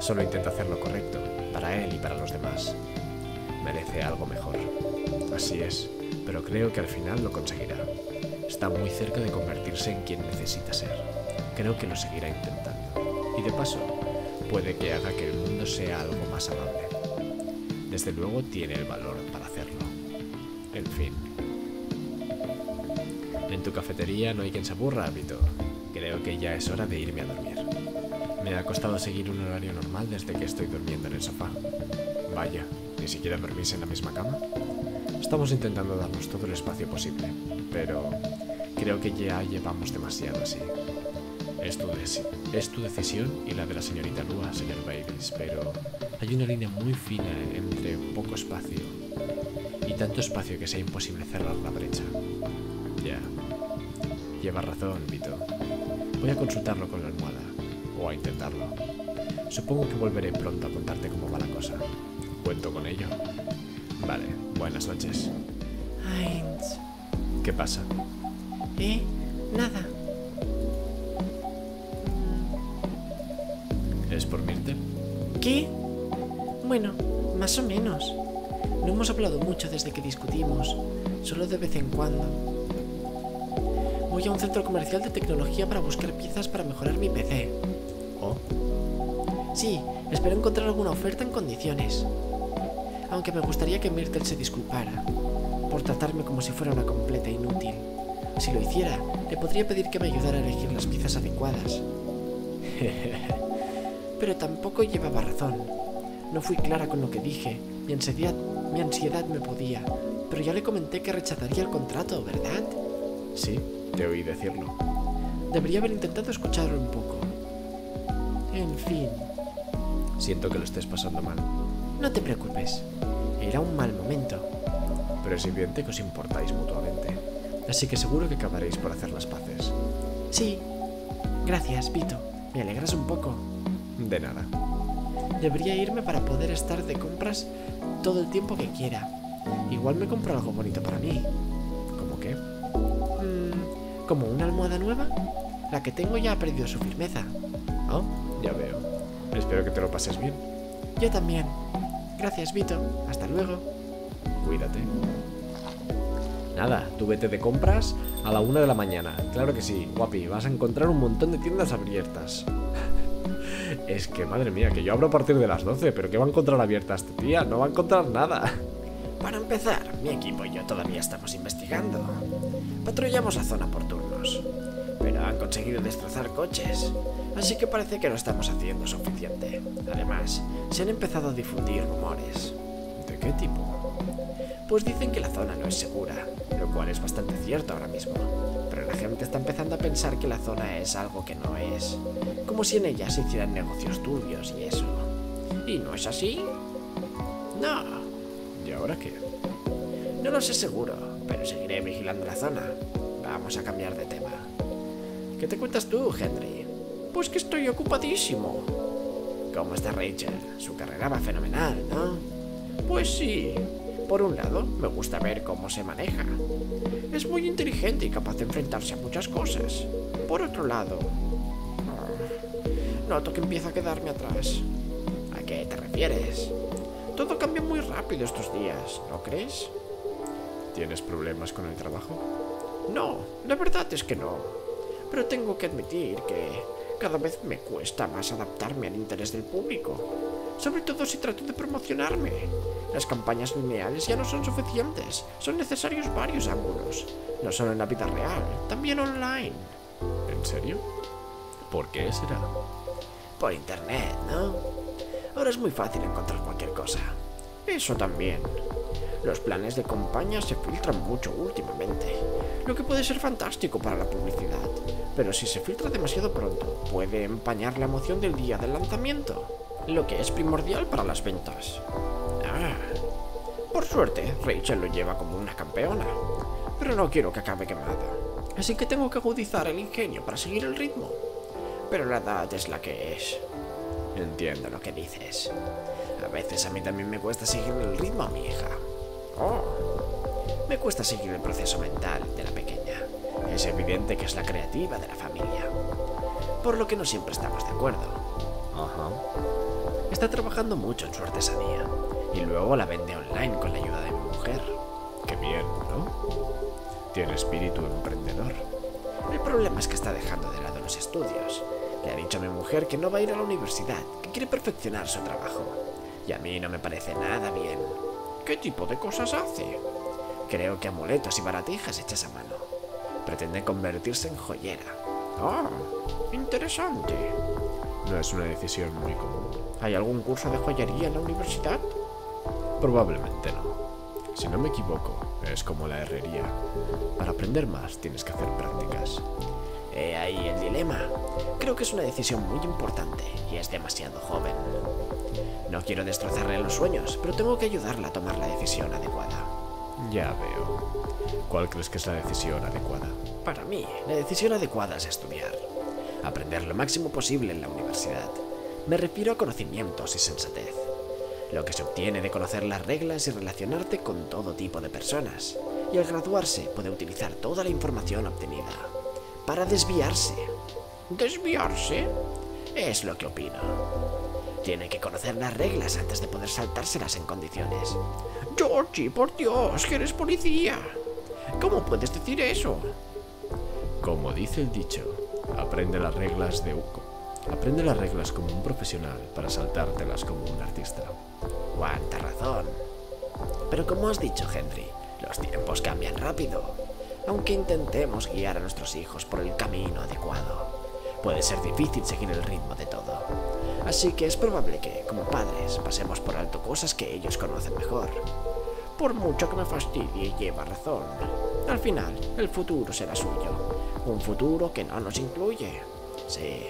Solo intento hacer lo correcto. Para él y para los demás. Merece algo mejor. Así es, pero creo que al final lo conseguirá. Está muy cerca de convertirse en quien necesita ser. Creo que lo seguirá intentando. Y de paso, puede que haga que el mundo sea algo más amable. Desde luego tiene el valor para hacerlo. En fin. En tu cafetería no hay quien se aburra, Vito. Creo que ya es hora de irme a dormir. Me ha costado seguir un horario normal desde que estoy durmiendo en el sofá. Vaya. Ni siquiera dormirse en la misma cama. Estamos intentando darnos todo el espacio posible, pero creo que ya llevamos demasiado así. Es tu, es tu decisión y la de la señorita Lua, señor Baileys, pero hay una línea muy fina entre poco espacio y tanto espacio que sea imposible cerrar la brecha. Ya. Llevas razón, Vito. Voy a consultarlo con la almohada, o a intentarlo. Supongo que volveré pronto a contarte cómo va la cosa. Cuento con ello. Vale, buenas noches. Heinz. ¿Qué pasa? Eh, nada. ¿Es por Myrtle? ¿Qué? Bueno, más o menos. No hemos hablado mucho desde que discutimos, solo de vez en cuando. Voy a un centro comercial de tecnología para buscar piezas para mejorar mi P C. ¿Oh? Sí, espero encontrar alguna oferta en condiciones. Aunque me gustaría que Myrtle se disculpara por tratarme como si fuera una completa inútil. Si lo hiciera, le podría pedir que me ayudara a elegir las piezas adecuadas. Pero tampoco llevaba razón. No fui clara con lo que dije. Mi ansiedad, mi ansiedad me podía. Pero ya le comenté que rechazaría el contrato, ¿verdad? Sí, te oí decirlo. Debería haber intentado escucharlo un poco. En fin. Siento que lo estés pasando mal. No te preocupes. Era un mal momento. Pero es evidente que os importáis mutuamente. Así que seguro que acabaréis por hacer las paces. Sí. Gracias, Vito. Me alegras un poco. De nada. Debería irme para poder estar de compras todo el tiempo que quiera. Igual me compro algo bonito para mí. ¿Cómo qué? Mm, ¿Como una almohada nueva? La que tengo ya ha perdido su firmeza. Oh, ya veo. Espero que te lo pases bien. Yo también. Gracias, Vito. Hasta luego. Cuídate. Nada, tú vete de compras a la una de la mañana. Claro que sí, guapi. Vas a encontrar un montón de tiendas abiertas. Es que, madre mía, que yo abro a partir de las doce. ¿Pero qué va a encontrar abierta esta tía? No va a encontrar nada. Para empezar, mi equipo y yo todavía estamos investigando. Patrullamos la zona por turnos. Pero han conseguido destrozar coches. Así que parece que no estamos haciendo suficiente. Además, se han empezado a difundir rumores. ¿De qué tipo? Pues dicen que la zona no es segura, lo cual es bastante cierto ahora mismo. Pero La gente está empezando a pensar que la zona es algo que no es. Como si en ella se hicieran negocios turbios y eso. ¿Y no es así? No. ¿Y ahora qué? No lo sé seguro, pero seguiré vigilando la zona. Vamos a cambiar de tema. ¿Qué te cuentas tú, Henry? Pues que estoy ocupadísimo. ¿Cómo está Rachel? Su carrera va fenomenal, ¿no? Pues sí. Por un lado, me gusta ver cómo se maneja. Es muy inteligente y capaz de enfrentarse a muchas cosas. Por otro lado, noto que empiezo a quedarme atrás. ¿A qué te refieres? Todo cambia muy rápido estos días, ¿no crees? ¿Tienes problemas con el trabajo? No, la verdad es que no. Pero tengo que admitir que cada vez me cuesta más adaptarme al interés del público. Sobre todo si trato de promocionarme. Las campañas lineales ya no son suficientes. Son necesarios varios ángulos. No solo en la vida real, también online. ¿En serio? ¿Por qué será? Por internet, ¿no? Ahora es muy fácil encontrar cualquier cosa. Eso también. Los planes de campaña se filtran mucho últimamente, lo que puede ser fantástico para la publicidad. Pero si se filtra demasiado pronto, puede empañar la emoción del día del lanzamiento, lo que es primordial para las ventas. Ah. Por suerte, Rachel lo lleva como una campeona, pero no quiero que acabe quemada. Así que tengo que agudizar el ingenio para seguir el ritmo. Pero la edad es la que es. Entiendo lo que dices. A veces a mí también me cuesta seguir el ritmo a mi hija. Oh. Me cuesta seguir el proceso mental de la pequeña. Es evidente que es la creativa de la familia, por lo que no siempre estamos de acuerdo. Ajá. Está trabajando mucho en su artesanía y luego la vende online con la ayuda de mi mujer. Qué bien, ¿no? Tiene espíritu emprendedor. El problema es que está dejando de lado los estudios. Le ha dicho a mi mujer que no va a ir a la universidad, que quiere perfeccionar su trabajo. Y a mí no me parece nada bien. ¿Qué tipo de cosas hace? Creo que amuletos y baratijas hechas a mano. Pretende convertirse en joyera. ¡Ah! Interesante. No es una decisión muy común. ¿Hay algún curso de joyería en la universidad? Probablemente no. Si no me equivoco, es como la herrería. Para aprender más tienes que hacer prácticas. He ahí el dilema. Creo que es una decisión muy importante y es demasiado joven. No quiero destrozarle los sueños, pero tengo que ayudarla a tomar la decisión adecuada. Ya veo. ¿Cuál crees que es la decisión adecuada? Para mí, la decisión adecuada es estudiar. Aprender lo máximo posible en la universidad. Me refiero a conocimientos y sensatez. Lo que se obtiene de conocer las reglas y relacionarte con todo tipo de personas. Y al graduarse puede utilizar toda la información obtenida para desviarse. ¿Desviarse? Es lo que opino. Tiene que conocer las reglas antes de poder saltárselas en condiciones. Georgie, por Dios, que eres policía. ¿Cómo puedes decir eso? Como dice el dicho, aprende las reglas de Uco. Aprende las reglas como un profesional para saltártelas como un artista. Cuánta razón. Pero como has dicho, Henry, los tiempos cambian rápido. Aunque intentemos guiar a nuestros hijos por el camino adecuado, puede ser difícil seguir el ritmo de todo. Así que es probable que, como padres, pasemos por alto cosas que ellos conocen mejor. Por mucho que me fastidie, lleva razón. Al final, el futuro será suyo. Un futuro que no nos incluye. Sí.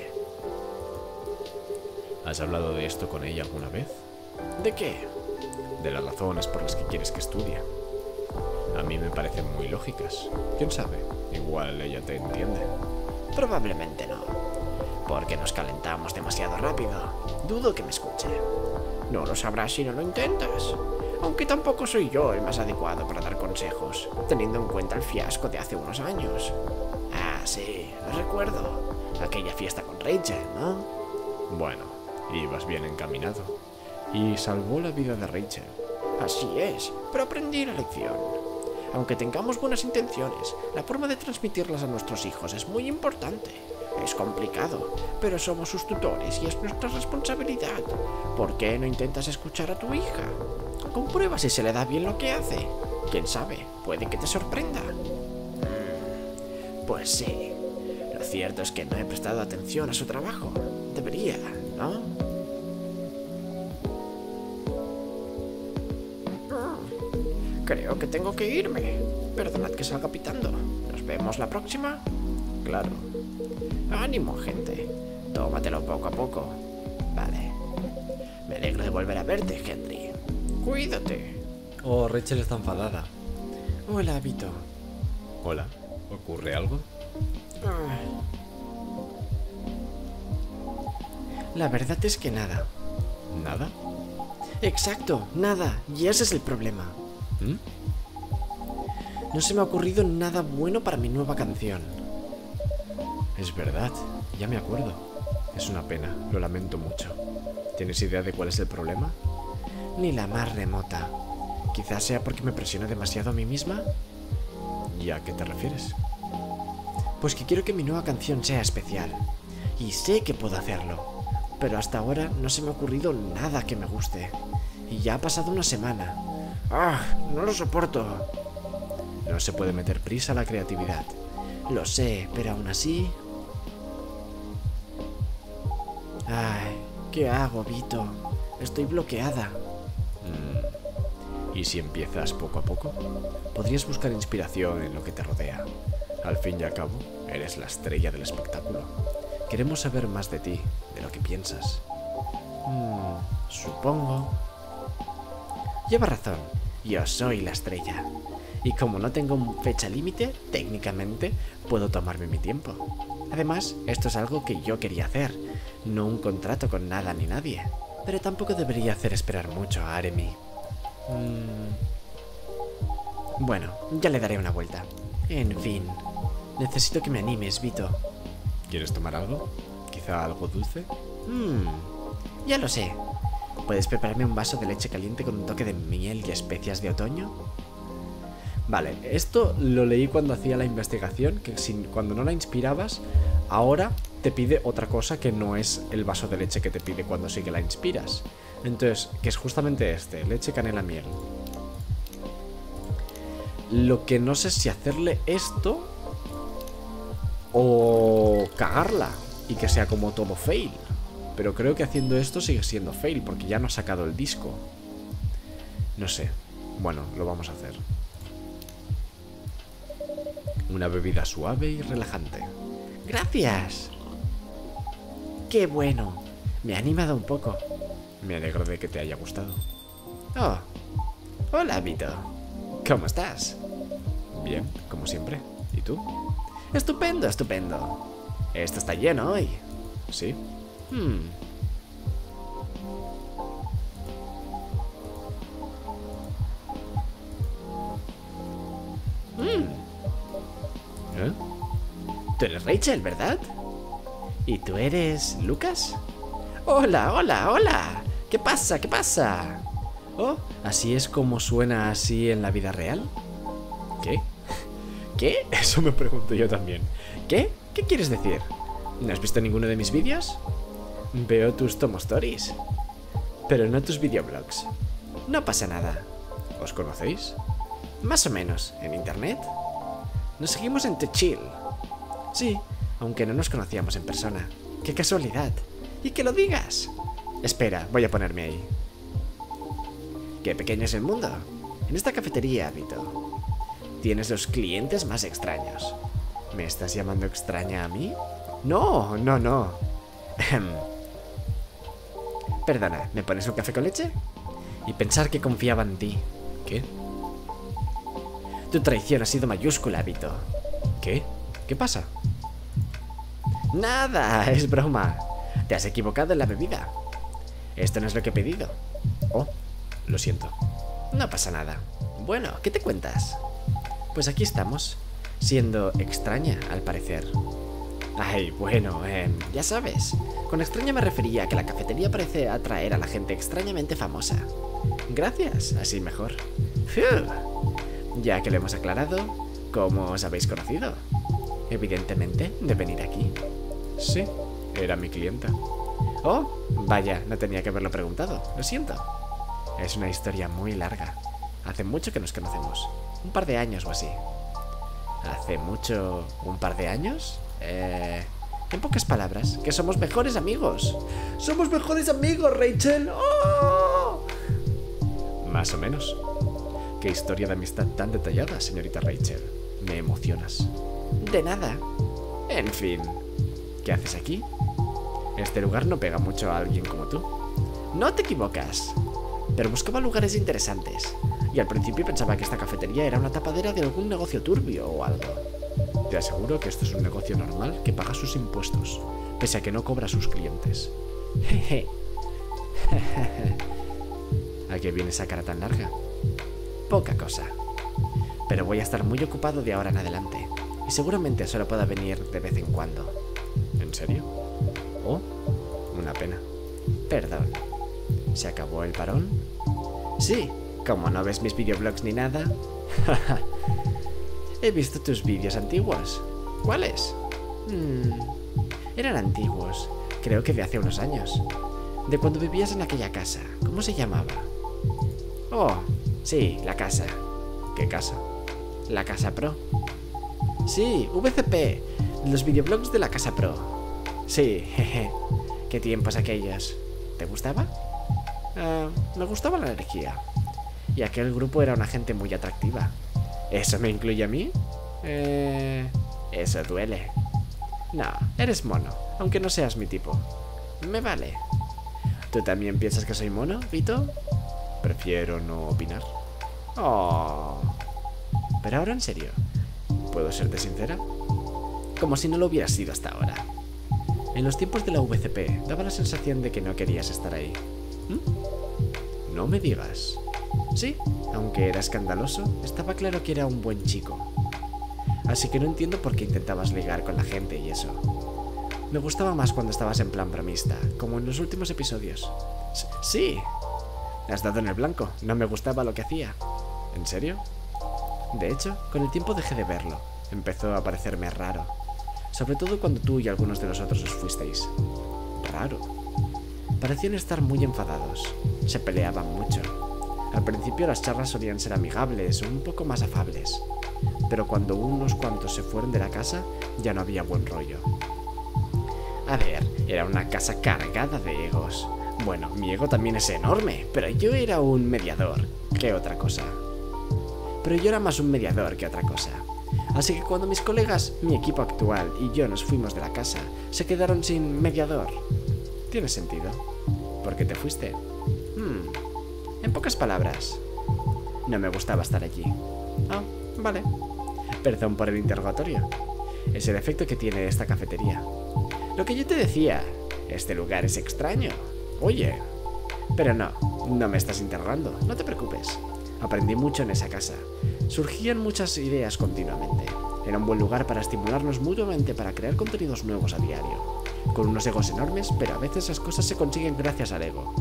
¿Has hablado de esto con ella alguna vez? ¿De qué? De las razones por las que quieres que estudie. A mí me parecen muy lógicas. ¿Quién sabe? Igual ella te entiende. Probablemente no, porque nos calentamos demasiado rápido. Dudo que me escuche. No lo sabrás si no lo intentas. Aunque tampoco soy yo el más adecuado para dar consejos, teniendo en cuenta el fiasco de hace unos años. Ah, sí, lo recuerdo. Aquella fiesta con Rachel, ¿no? Bueno, ibas bien encaminado. Y salvó la vida de Rachel. Así es, pero aprendí la lección. Aunque tengamos buenas intenciones, la forma de transmitirlas a nuestros hijos es muy importante. Es complicado, pero somos sus tutores y es nuestra responsabilidad. ¿Por qué no intentas escuchar a tu hija? Comprueba si se le da bien lo que hace. Quién sabe, puede que te sorprenda. Pues sí. Lo cierto es que no he prestado atención a su trabajo. Debería, ¿no? Creo que tengo que irme. Perdonad que salga pitando. Nos vemos la próxima? Claro. Ánimo, gente. Tómatelo poco a poco. Vale. Me alegro de volver a verte, Henry. Cuídate. Oh, Rachel está enfadada. Hola, Vito. Hola. ¿Ocurre algo? Ah. La verdad es que nada. ¿Nada? Exacto, nada. Y ese es el problema. ¿Mm? No se me ha ocurrido nada bueno para mi nueva canción. Es verdad, ya me acuerdo. Es una pena, lo lamento mucho. ¿Tienes idea de cuál es el problema? Ni la más remota. Quizás sea porque me presiono demasiado a mí misma. ¿Y a qué te refieres? Pues que quiero que mi nueva canción sea especial. Y sé que puedo hacerlo. Pero hasta ahora no se me ha ocurrido nada que me guste. Y ya ha pasado una semana. ¡Ah! No lo soporto. No se puede meter prisa a la creatividad. Lo sé, pero aún así... ¡Ay! ¿Qué hago, Vito? Estoy bloqueada. ¿Y si empiezas poco a poco? Podrías buscar inspiración en lo que te rodea. Al fin y al cabo, eres la estrella del espectáculo. Queremos saber más de ti, de lo que piensas. Mm, supongo. Lleva razón, yo soy la estrella. Y como no tengo fecha límite, técnicamente puedo tomarme mi tiempo. Además, esto es algo que yo quería hacer, no un contrato con nada ni nadie. Pero tampoco debería hacer esperar mucho a Aremi. Mm. Bueno, ya le daré una vuelta. En fin, necesito que me animes, Vito. ¿Quieres tomar algo? ¿Quizá algo dulce? Mmm, ya lo sé. ¿Puedes prepararme un vaso de leche caliente con un toque de miel y especias de otoño? Vale, esto lo leí cuando hacía la investigación, que sin, cuando no la inspirabas, ahora te pide otra cosa que no es el vaso de leche que te pide cuando sí que la inspiras. Entonces, que es justamente este, leche, canela, miel. Lo que no sé si hacerle esto... o cagarla y que sea como todo fail. Pero creo que haciendo esto sigue siendo fail, porque ya no ha sacado el disco. No sé. Bueno, lo vamos a hacer. Una bebida suave y relajante. ¡Gracias! ¡Qué bueno! Me ha animado un poco. Me alegro de que te haya gustado. Oh. Hola, Vito. ¿Cómo estás? Bien, como siempre. ¿Y tú? Estupendo, estupendo. Esto está lleno hoy. ¿Sí? Hmm. Mm. ¿Eh? Tú eres Rachel, ¿verdad? ¿Y tú eres Lucas? Hola, hola, hola. ¿Qué pasa? ¿Qué pasa? Oh, ¿así es como suena así en la vida real? ¿Qué? ¿Qué? Eso me pregunto yo también. ¿Qué? ¿Qué quieres decir? ¿No has visto ninguno de mis vídeos? Veo tus Tomo Stories, pero no tus videoblogs. No pasa nada. ¿Os conocéis? Más o menos, en internet. Nos seguimos en The Chill. Sí, aunque no nos conocíamos en persona. ¡Qué casualidad! ¡Y que lo digas! Espera, voy a ponerme ahí. ¡Qué pequeño es el mundo! En esta cafetería, Vito. Tienes los clientes más extraños. ¿Me estás llamando extraña a mí? No, no, no. Perdona, ¿me pones un café con leche? Y pensar que confiaba en ti. ¿Qué? Tu traición ha sido mayúscula, Vito. ¿Qué? ¿Qué pasa? Nada, es broma. Te has equivocado en la bebida. Esto no es lo que he pedido. Oh, lo siento. No pasa nada. Bueno, ¿qué te cuentas? Pues aquí estamos, siendo extraña, al parecer. Ay, bueno, eh, ya sabes. Con extraña me refería a que la cafetería parece atraer a la gente extrañamente famosa. Gracias, así mejor. Uf. Ya que lo hemos aclarado, ¿cómo os habéis conocido? Evidentemente, de venir aquí. Sí, era mi clienta. Oh, vaya, no tenía que haberlo preguntado, lo siento. Es una historia muy larga. Hace mucho que nos conocemos. Un par de años o así. ¿Hace mucho un par de años? Eh, en pocas palabras, que somos mejores amigos. ¡Somos mejores amigos, Rachel! ¡Oh! Más o menos. Qué historia de amistad tan detallada, señorita Rachel. Me emocionas. De nada. En fin, ¿qué haces aquí? Este lugar no pega mucho a alguien como tú. No te equivocas. Pero buscaba lugares interesantes. Y al principio pensaba que esta cafetería era una tapadera de algún negocio turbio o algo. Te aseguro que esto es un negocio normal que paga sus impuestos, pese a que no cobra a sus clientes. Jeje. ¿A qué viene esa cara tan larga? Poca cosa. Pero voy a estar muy ocupado de ahora en adelante. Y seguramente solo pueda venir de vez en cuando. ¿En serio? Oh, una pena. Perdón. ¿Se acabó el parón? Sí, como no ves mis videoblogs ni nada. He visto tus vídeos antiguos. ¿Cuáles? Hmm, eran antiguos. Creo que de hace unos años. De cuando vivías en aquella casa. ¿Cómo se llamaba? Oh, sí, la casa. ¿Qué casa? La Casa Pro. Sí, V C P. Los videoblogs de la Casa Pro. Sí, jeje. Qué tiempos aquellos. ¿Te gustaba? Uh, me gustaba la energía. Y aquel grupo era una gente muy atractiva. ¿Eso me incluye a mí? Eh... Eso duele. No, eres mono, aunque no seas mi tipo. Me vale. ¿Tú también piensas que soy mono, Vito? Prefiero no opinar. Oh. Pero ahora en serio, ¿puedo serte sincera? Como si no lo hubieras sido hasta ahora. En los tiempos de la V C P daba la sensación de que no querías estar ahí. ¿Mm? No me digas. Sí, aunque era escandaloso, estaba claro que era un buen chico. Así que no entiendo por qué intentabas ligar con la gente y eso. Me gustaba más cuando estabas en plan bromista, como en los últimos episodios. ¡Sí! Has dado en el blanco, no me gustaba lo que hacía. ¿En serio? De hecho, con el tiempo dejé de verlo. Empezó a parecerme raro. Sobre todo cuando tú y algunos de los otros os fuisteis. Raro. Parecían estar muy enfadados. Se peleaban mucho. Al principio las charlas solían ser amigables o un poco más afables. Pero cuando unos cuantos se fueron de la casa, ya no había buen rollo. A ver, era una casa cargada de egos. Bueno, mi ego también es enorme, pero yo era un mediador que otra cosa. Pero yo era más un mediador que otra cosa. Así que cuando mis colegas, mi equipo actual y yo nos fuimos de la casa, se quedaron sin mediador. Tiene sentido. ¿Por qué te fuiste? Hmm. En pocas palabras, no me gustaba estar allí. Ah, vale. Perdón por el interrogatorio. Es el efecto que tiene esta cafetería. Lo que yo te decía, este lugar es extraño. Oye, pero no, no me estás interrogando, no te preocupes. Aprendí mucho en esa casa. Surgían muchas ideas continuamente. Era un buen lugar para estimularnos mutuamente para crear contenidos nuevos a diario. Con unos egos enormes, pero a veces las cosas se consiguen gracias al ego.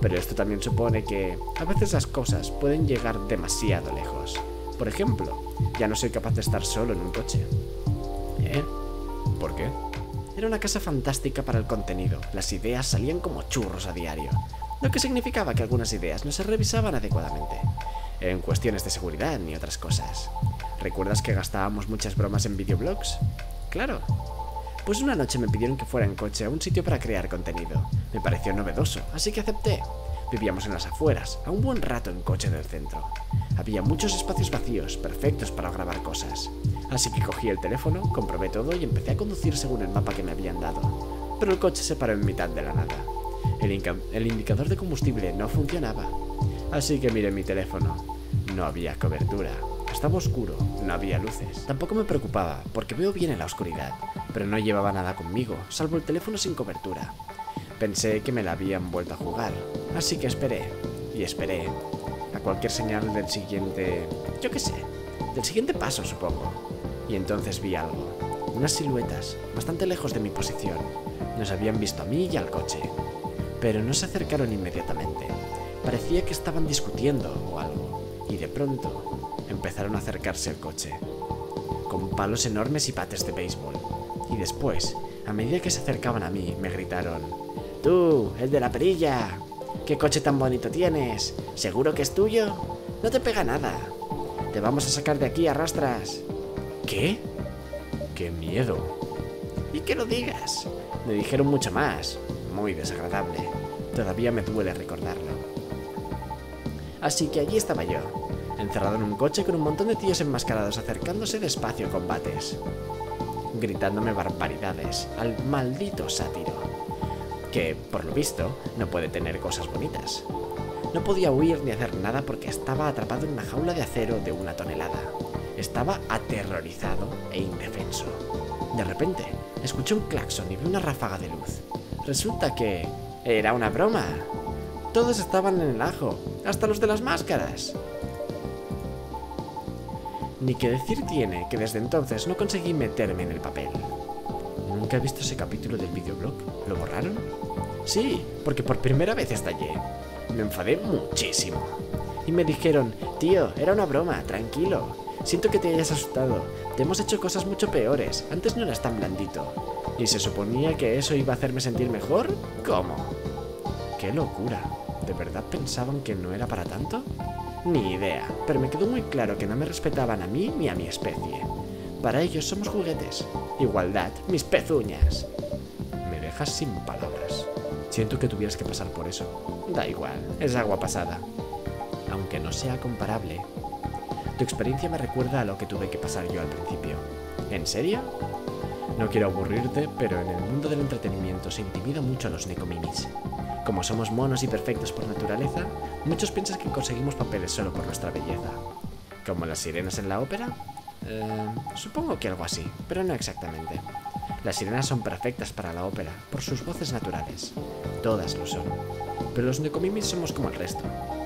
Pero esto también supone que a veces las cosas pueden llegar demasiado lejos. Por ejemplo, ya no soy capaz de estar solo en un coche. ¿Eh? ¿Por qué? Era una casa fantástica para el contenido. Las ideas salían como churros a diario, lo que significaba que algunas ideas no se revisaban adecuadamente, en cuestiones de seguridad ni otras cosas. ¿Recuerdas que gastábamos muchas bromas en videoblogs? Claro. Pues una noche me pidieron que fuera en coche a un sitio para crear contenido. Me pareció novedoso, así que acepté. Vivíamos en las afueras, a un buen rato en coche del centro. Había muchos espacios vacíos, perfectos para grabar cosas. Así que cogí el teléfono, comprobé todo y empecé a conducir según el mapa que me habían dado. Pero el coche se paró en mitad de la nada. El, el indicador de combustible no funcionaba. Así que miré mi teléfono. No había cobertura. Estaba oscuro, no había luces. Tampoco me preocupaba, porque veo bien en la oscuridad. Pero no llevaba nada conmigo, salvo el teléfono sin cobertura. Pensé que me la habían vuelto a jugar, así que esperé, y esperé, a cualquier señal del siguiente... yo qué sé, del siguiente paso supongo. Y entonces vi algo, unas siluetas, bastante lejos de mi posición. Nos habían visto a mí y al coche, pero no se acercaron inmediatamente. Parecía que estaban discutiendo o algo, y de pronto empezaron a acercarse al coche, con palos enormes y bates de béisbol. Y después, a medida que se acercaban a mí, me gritaron... ¡Tú, el de la perilla! ¡Qué coche tan bonito tienes! ¿Seguro que es tuyo? No te pega nada. Te vamos a sacar de aquí a rastras. ¿Qué? ¡Qué miedo! ¡Y que lo digas! Me dijeron mucho más. Muy desagradable. Todavía me duele recordarlo. Así que allí estaba yo, encerrado en un coche con un montón de tíos enmascarados acercándose despacio con bates. gritándome barbaridades al maldito sátiro, que, por lo visto, no puede tener cosas bonitas. No podía huir ni hacer nada porque estaba atrapado en una jaula de acero de una tonelada. Estaba aterrorizado e indefenso. De repente, escuché un claxon y vi una ráfaga de luz. Resulta que era una broma. Todos estaban en el ajo, hasta los de las máscaras. Ni que decir tiene que desde entonces no conseguí meterme en el papel. ¿Nunca he visto ese capítulo del videoblog? ¿Lo borraron? Sí, porque por primera vez estallé. Me enfadé muchísimo. Y me dijeron, tío, era una broma, tranquilo. Siento que te hayas asustado. Te hemos hecho cosas mucho peores. Antes no eras tan blandito. ¿Y se suponía que eso iba a hacerme sentir mejor? ¿Cómo? ¡Qué locura! ¿De verdad pensaban que no era para tanto? Ni idea, pero me quedó muy claro que no me respetaban a mí ni a mi especie. Para ellos somos juguetes. Igualdad, mis pezuñas. Me dejas sin palabras. Siento que tuvieras que pasar por eso. Da igual, es agua pasada. Aunque no sea comparable. Tu experiencia me recuerda a lo que tuve que pasar yo al principio. ¿En serio? No quiero aburrirte, pero en el mundo del entretenimiento se intimida mucho a los necomimis. Como somos monos y perfectos por naturaleza, muchos piensan que conseguimos papeles solo por nuestra belleza. ¿Como las sirenas en la ópera? Eh, supongo que algo así, pero no exactamente. Las sirenas son perfectas para la ópera, por sus voces naturales. Todas lo son. Pero los nekomimis somos como el resto.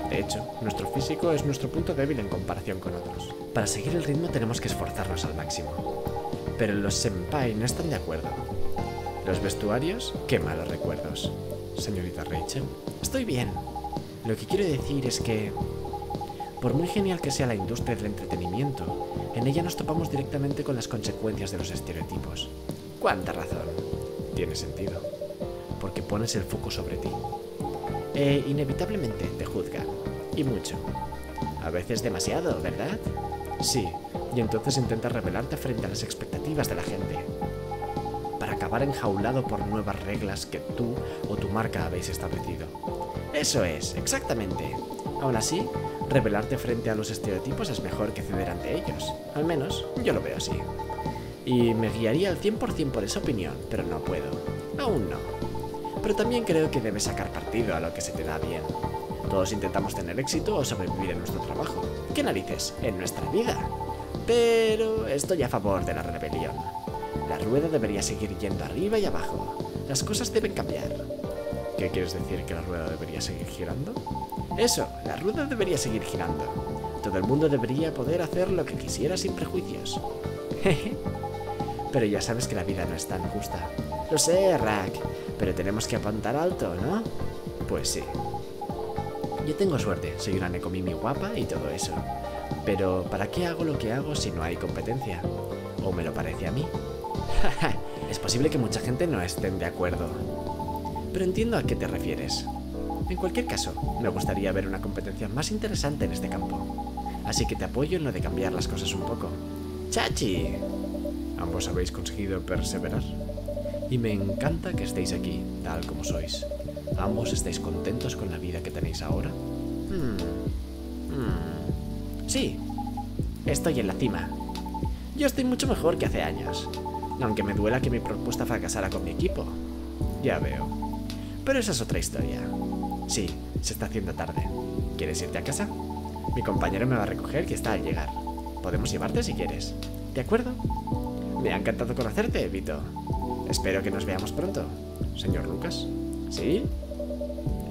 De hecho, nuestro físico es nuestro punto débil en comparación con otros. Para seguir el ritmo tenemos que esforzarnos al máximo. Pero los senpai no están de acuerdo. Los vestuarios, qué malos recuerdos. Señorita Rachel, estoy bien. Lo que quiero decir es que, por muy genial que sea la industria del entretenimiento, en ella nos topamos directamente con las consecuencias de los estereotipos. ¿Cuánta razón? Tiene sentido, porque pones el foco sobre ti. E inevitablemente te juzgan, y mucho. A veces demasiado, ¿verdad? Sí, y entonces intentas rebelarte frente a las expectativas de la gente. Acabar enjaulado por nuevas reglas que tú o tu marca habéis establecido. Eso es, exactamente. Aún así, rebelarte frente a los estereotipos es mejor que ceder ante ellos. Al menos, yo lo veo así. Y me guiaría al cien por cien por esa opinión, pero no puedo. Aún no. Pero también creo que debes sacar partido a lo que se te da bien. Todos intentamos tener éxito o sobrevivir en nuestro trabajo. ¿Qué narices? En nuestra vida. Pero estoy a favor de la rebelión. La rueda debería seguir yendo arriba y abajo. Las cosas deben cambiar. ¿Qué quieres decir? ¿Que la rueda debería seguir girando? Eso, la rueda debería seguir girando. Todo el mundo debería poder hacer lo que quisiera sin prejuicios. Pero ya sabes que la vida no es tan justa. Lo sé, Rack, pero tenemos que apuntar alto, ¿no? Pues sí. Yo tengo suerte, soy una nekomimi guapa y todo eso. Pero, ¿para qué hago lo que hago si no hay competencia? ¿O me lo parece a mí? Es posible que mucha gente no estén de acuerdo, pero entiendo a qué te refieres. En cualquier caso, me gustaría ver una competencia más interesante en este campo, así que te apoyo en lo de cambiar las cosas un poco. ¡Chachi! Ambos habéis conseguido perseverar. Y me encanta que estéis aquí, tal como sois. ¿Ambos estáis contentos con la vida que tenéis ahora? Hmm. Hmm. Sí, estoy en la cima. Yo estoy mucho mejor que hace años. Aunque me duela que mi propuesta fracasara con mi equipo. Ya veo. Pero esa es otra historia. Sí, se está haciendo tarde. ¿Quieres irte a casa? Mi compañero me va a recoger, que está al llegar. Podemos llevarte si quieres. ¿De acuerdo? Me ha encantado conocerte, Vito. Espero que nos veamos pronto. ¿Señor Lucas? ¿Sí?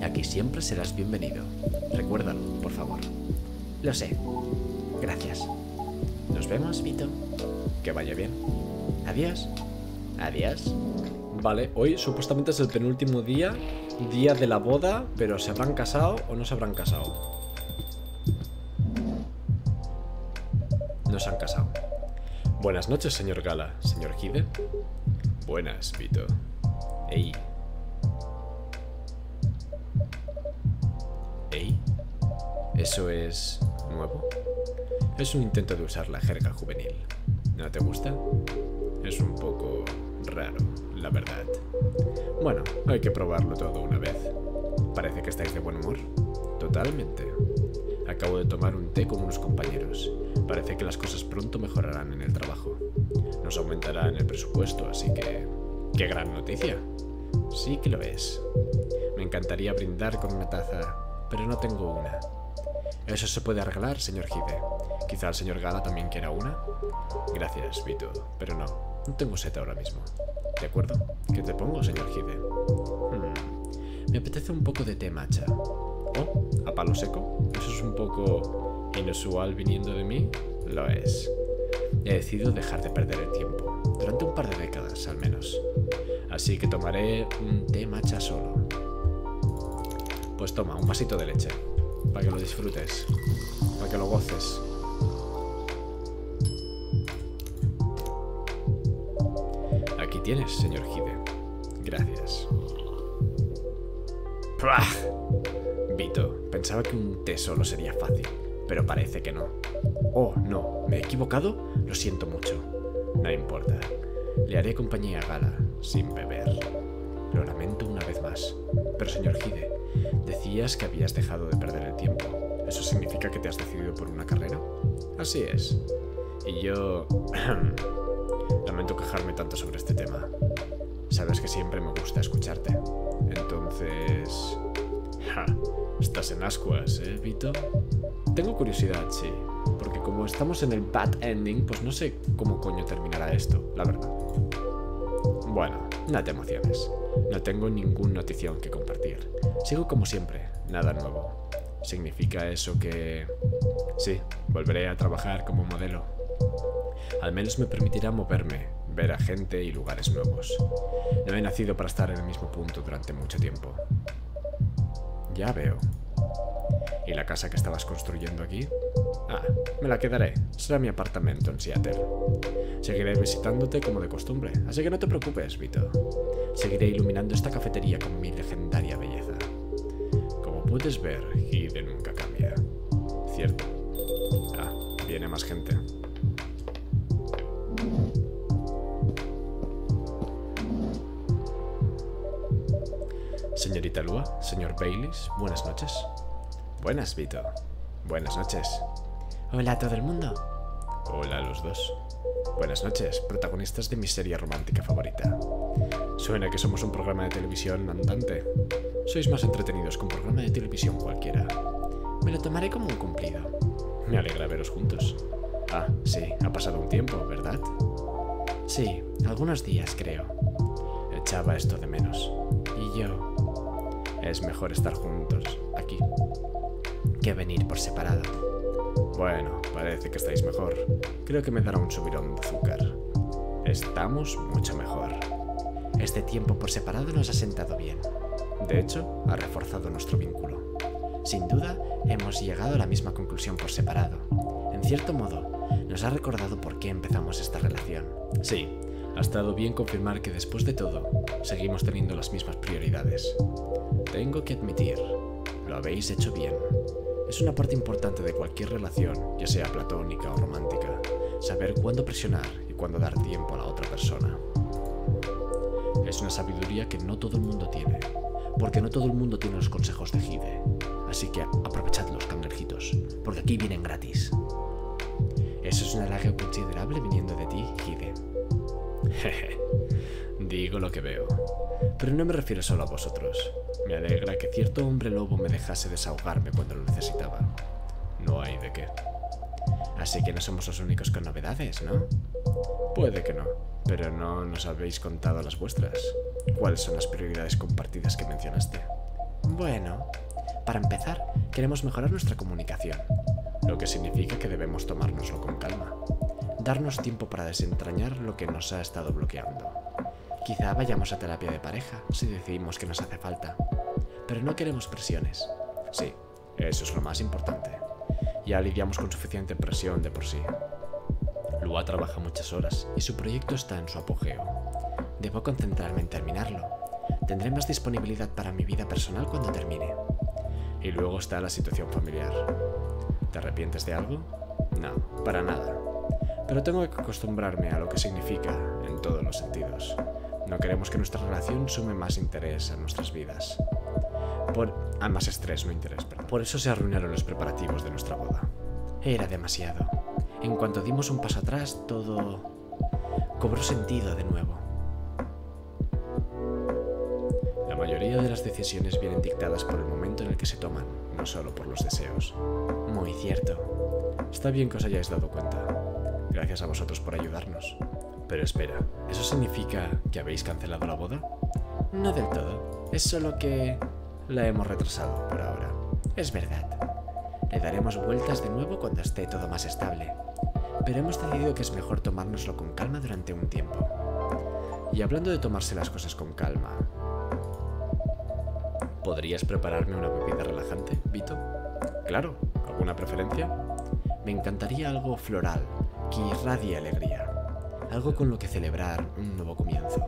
Aquí siempre serás bienvenido. Recuérdalo, por favor. Lo sé. Gracias. Nos vemos, Vito. Que vaya bien. Adiós. Adiós. Vale, hoy supuestamente es el penúltimo día, día de la boda, pero ¿se habrán casado o no se habrán casado? No se han casado. Buenas noches, señor Gala. Señor Gide. Buenas, Vito. Ey. Ey. Eso es nuevo. Es un intento de usar la jerga juvenil. ¿No te gusta? Es un poco raro, la verdad. Bueno, hay que probarlo todo una vez. Parece que estáis de buen humor. Totalmente. Acabo de tomar un té con unos compañeros. Parece que las cosas pronto mejorarán en el trabajo. nos aumentarán el presupuesto, así que... ¡qué gran noticia! Sí que lo es. Me encantaría brindar con una taza, pero no tengo una. Eso se puede arreglar, señor Gide. Quizá el señor Gala también quiera una. Gracias, Vito, pero no, no tengo sed ahora mismo. ¿De acuerdo? ¿Qué te pongo, señor Gide? Hmm. Me apetece un poco de té matcha. ¿Oh? ¿A palo seco? Eso es un poco inusual viniendo de mí. Lo es. He decidido dejar de perder el tiempo, durante un par de décadas al menos. Así que tomaré un té matcha solo. Pues toma, un vasito de leche, para que lo disfrutes, para que lo goces. Aquí tienes, señor Gide. Gracias. ¡Pah! Vito, pensaba que un té solo sería fácil, pero parece que no. Oh, no, ¿me he equivocado? Lo siento mucho. No importa. Le haré compañía a Gala, sin beber. Lo lamento una vez más. Pero señor Gide, decías que habías dejado de perder el tiempo. ¿Eso significa que te has decidido por una carrera? Así es. Y yo... lamento quejarme tanto sobre este tema. Sabes que siempre me gusta escucharte. Entonces... ja, estás en ascuas, ¿eh, Vito? Tengo curiosidad, sí. Porque como estamos en el bad ending, pues no sé cómo coño terminará esto, la verdad. Bueno, no te emociones. No tengo ninguna notición que compartir. Sigo como siempre, nada nuevo. ¿Significa eso que...? Sí, volveré a trabajar como modelo. Al menos me permitirá moverme, ver a gente y lugares nuevos. No he nacido para estar en el mismo punto durante mucho tiempo. Ya veo. ¿Y la casa que estabas construyendo aquí? Ah, me la quedaré. Será mi apartamento en Seattle. Seguiré visitándote como de costumbre, así que no te preocupes, Vito. Seguiré iluminando esta cafetería con mi legendaria belleza. Como puedes ver, Gide nunca cambia. Cierto. Ah, viene más gente. Señorita Lua, señor Baileys, buenas noches. Buenas, Vito. Buenas noches. Hola a todo el mundo. Hola a los dos. Buenas noches, protagonistas de mi serie romántica favorita. Suena que somos un programa de televisión andante. Sois más entretenidos que un programa de televisión cualquiera. Me lo tomaré como un cumplido. Me alegra veros juntos. Ah, sí, ha pasado un tiempo, ¿verdad? Sí, algunos días creo. Echaba esto de menos. Y yo... es mejor estar juntos, aquí, que venir por separado. Bueno, parece que estáis mejor. Creo que me dará un subidón de azúcar. Estamos mucho mejor. Este tiempo por separado nos ha sentado bien. De hecho, ha reforzado nuestro vínculo. Sin duda, hemos llegado a la misma conclusión por separado. En cierto modo, nos ha recordado por qué empezamos esta relación. Sí, ha estado bien confirmar que después de todo, seguimos teniendo las mismas prioridades. Tengo que admitir, lo habéis hecho bien. Es una parte importante de cualquier relación, ya sea platónica o romántica, saber cuándo presionar y cuándo dar tiempo a la otra persona. Es una sabiduría que no todo el mundo tiene, porque no todo el mundo tiene los consejos de Gide, así que aprovechadlos, cangrejitos, porque aquí vienen gratis. Eso es un halago considerable viniendo de ti, Gide. Jeje, digo lo que veo. Pero no me refiero solo a vosotros. Me alegra que cierto hombre lobo me dejase desahogarme cuando lo necesitaba. No hay de qué. Así que no somos los únicos con novedades, ¿no? Puede que no, pero no nos habéis contado las vuestras. ¿Cuáles son las prioridades compartidas que mencionaste? Bueno, para empezar, queremos mejorar nuestra comunicación, lo que significa que debemos tomárnoslo con calma. Darnos tiempo para desentrañar lo que nos ha estado bloqueando. Quizá vayamos a terapia de pareja, si decidimos que nos hace falta. Pero no queremos presiones. Sí, eso es lo más importante. Ya lidiamos con suficiente presión de por sí. Lua trabaja muchas horas y su proyecto está en su apogeo. Debo concentrarme en terminarlo. Tendré más disponibilidad para mi vida personal cuando termine. Y luego está la situación familiar. ¿Te arrepientes de algo? No, para nada. Pero tengo que acostumbrarme a lo que significa en todos los sentidos. No queremos que nuestra relación sume más interés a nuestras vidas. Por... a más estrés, no interés, perdón. Por eso se arruinaron los preparativos de nuestra boda. Era demasiado. En cuanto dimos un paso atrás, todo... cobró sentido de nuevo. La mayoría de las decisiones vienen dictadas por el momento en el que se toman, no solo por los deseos. Muy cierto. Está bien que os hayáis dado cuenta. Gracias a vosotros por ayudarnos. Pero espera, ¿eso significa que habéis cancelado la boda? No del todo. Es solo que la hemos retrasado por ahora. Es verdad. Le daremos vueltas de nuevo cuando esté todo más estable. Pero hemos decidido que es mejor tomárnoslo con calma durante un tiempo. Y hablando de tomarse las cosas con calma, ¿podrías prepararme una bebida relajante, Vito? Claro, ¿alguna preferencia? Me encantaría algo floral, que irradie alegría. Algo con lo que celebrar un nuevo comienzo.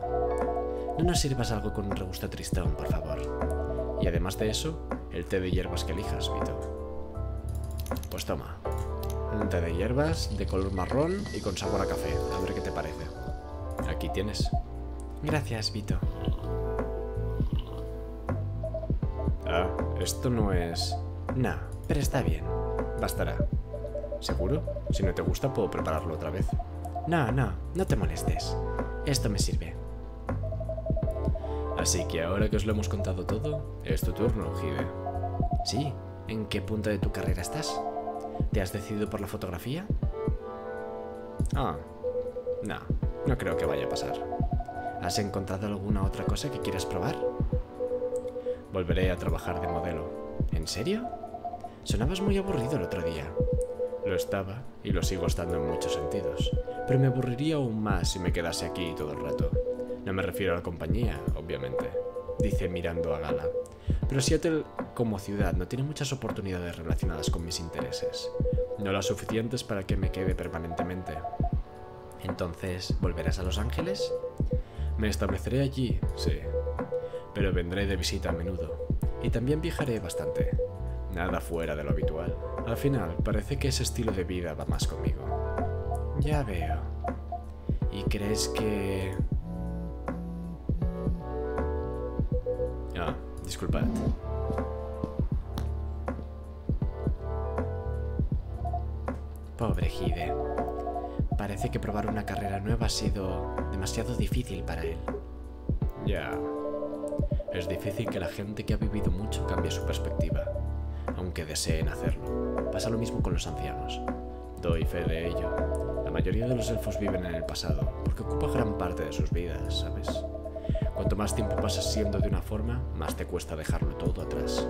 No nos sirvas algo con un regusto tristón, por favor. Y además de eso, el té de hierbas que elijas, Vito. Pues toma. Un té de hierbas de color marrón y con sabor a café. A ver qué te parece. Aquí tienes. Gracias, Vito. Ah, esto no es... Nah, pero está bien. Bastará. ¿Seguro? Si no te gusta, puedo prepararlo otra vez. No, no, no te molestes. Esto me sirve. Así que ahora que os lo hemos contado todo, es tu turno, Gide. Sí, ¿en qué punto de tu carrera estás? ¿Te has decidido por la fotografía? Ah, no, no creo que vaya a pasar. ¿Has encontrado alguna otra cosa que quieras probar? Volveré a trabajar de modelo. ¿En serio? Sonabas muy aburrido el otro día. Lo estaba, y lo sigo estando en muchos sentidos. Pero me aburriría aún más si me quedase aquí todo el rato. No me refiero a la compañía, obviamente, dice mirando a Gala. Pero Seattle, como ciudad, no tiene muchas oportunidades relacionadas con mis intereses. No las suficientes para que me quede permanentemente. Entonces, ¿volverás a Los Ángeles? Me estableceré allí, sí. Pero vendré de visita a menudo. Y también viajaré bastante. Nada fuera de lo habitual. Al final, parece que ese estilo de vida va más conmigo. Ya veo. ¿Y crees que...? Ah, disculpad. Pobre Gide. Parece que probar una carrera nueva ha sido demasiado difícil para él. Ya. Es difícil que la gente que ha vivido mucho cambie su perspectiva, aunque deseen hacerlo. Pasa lo mismo con los ancianos. Doy fe de ello. La mayoría de los elfos viven en el pasado, porque ocupa gran parte de sus vidas, ¿sabes? Cuanto más tiempo pasas siendo de una forma, más te cuesta dejarlo todo atrás.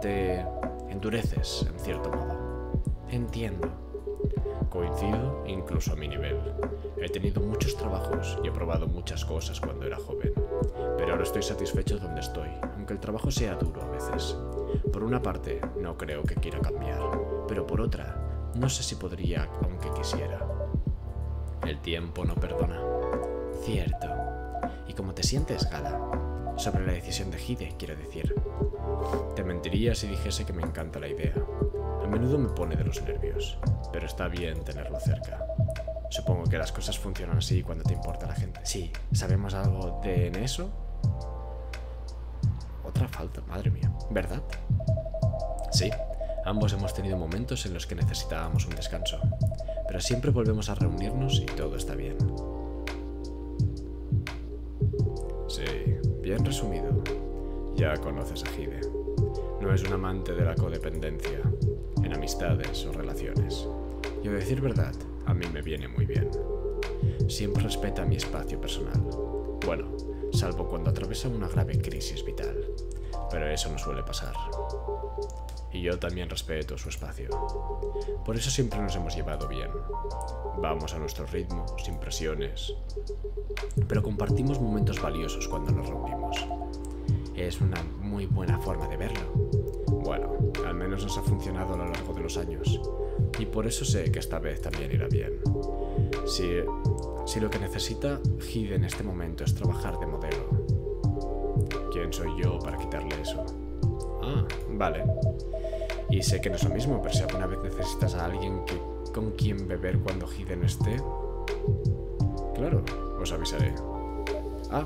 Te endureces, en cierto modo. Entiendo. Coincido incluso a mi nivel. He tenido muchos trabajos y he probado muchas cosas cuando era joven. Pero ahora estoy satisfecho donde estoy, aunque el trabajo sea duro a veces. Por una parte, no creo que quiera cambiar, pero por otra, no sé si podría aunque quisiera. El tiempo no perdona. Cierto. ¿Y cómo te sientes, Gala? Sobre la decisión de Gide, quiero decir. Te mentiría si dijese que me encanta la idea. A menudo me pone de los nervios, pero está bien tenerlo cerca. Supongo que las cosas funcionan así cuando te importa la gente. Sí, ¿sabemos algo de en eso? Otra falta, madre mía, ¿verdad? Sí, ambos hemos tenido momentos en los que necesitábamos un descanso, pero siempre volvemos a reunirnos y todo está bien. Sí, bien resumido. Ya conoces a Gide. No es un amante de la codependencia, en amistades o relaciones. Y a decir verdad, a mí me viene muy bien. Siempre respeta mi espacio personal. Bueno, salvo cuando atraviesa una grave crisis vital. Pero eso no suele pasar. Y yo también respeto su espacio. Por eso siempre nos hemos llevado bien. Vamos a nuestro ritmo, sin presiones. Pero compartimos momentos valiosos cuando nos rompimos. Es una muy buena forma de verlo. Bueno, al menos nos ha funcionado a lo largo de los años. Y por eso sé que esta vez también irá bien. Si, si lo que necesita Gide en este momento es trabajar de modelo, ¿quién soy yo para quitarle eso? Ah, vale. Y sé que no es lo mismo, pero si alguna vez necesitas a alguien que, con quien beber cuando Gide no esté... Claro, os avisaré. Ah,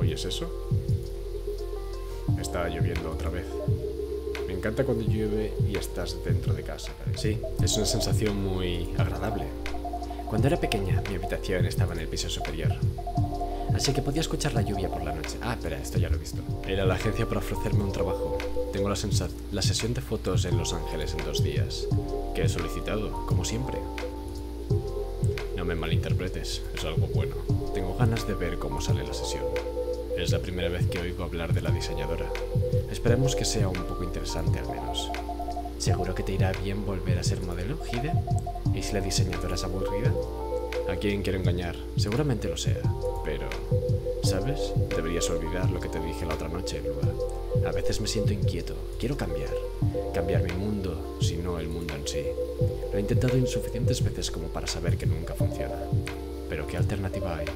¿oyes eso? Está lloviendo otra vez. Me encanta cuando llueve y estás dentro de casa. Sí, es una sensación muy agradable. Cuando era pequeña, mi habitación estaba en el piso superior, así que podía escuchar la lluvia por la noche. Ah, espera, esto ya lo he visto. Era la agencia para ofrecerme un trabajo. Tengo la, la sesión de fotos en Los Ángeles en dos días, que he solicitado, como siempre. No me malinterpretes, es algo bueno. Tengo ganas de ver cómo sale la sesión. Es la primera vez que oigo hablar de la diseñadora. Esperemos que sea un poco interesante al menos. ¿Seguro que te irá bien volver a ser modelo, Gide? ¿Y si la diseñadora es aburrida? ¿A quién quiero engañar? Seguramente lo sea, pero... ¿sabes? Deberías olvidar lo que te dije la otra noche, Lua. A veces me siento inquieto. Quiero cambiar. Cambiar mi mundo, si no el mundo en sí. Lo he intentado insuficientes veces como para saber que nunca funciona. Pero ¿qué alternativa hay?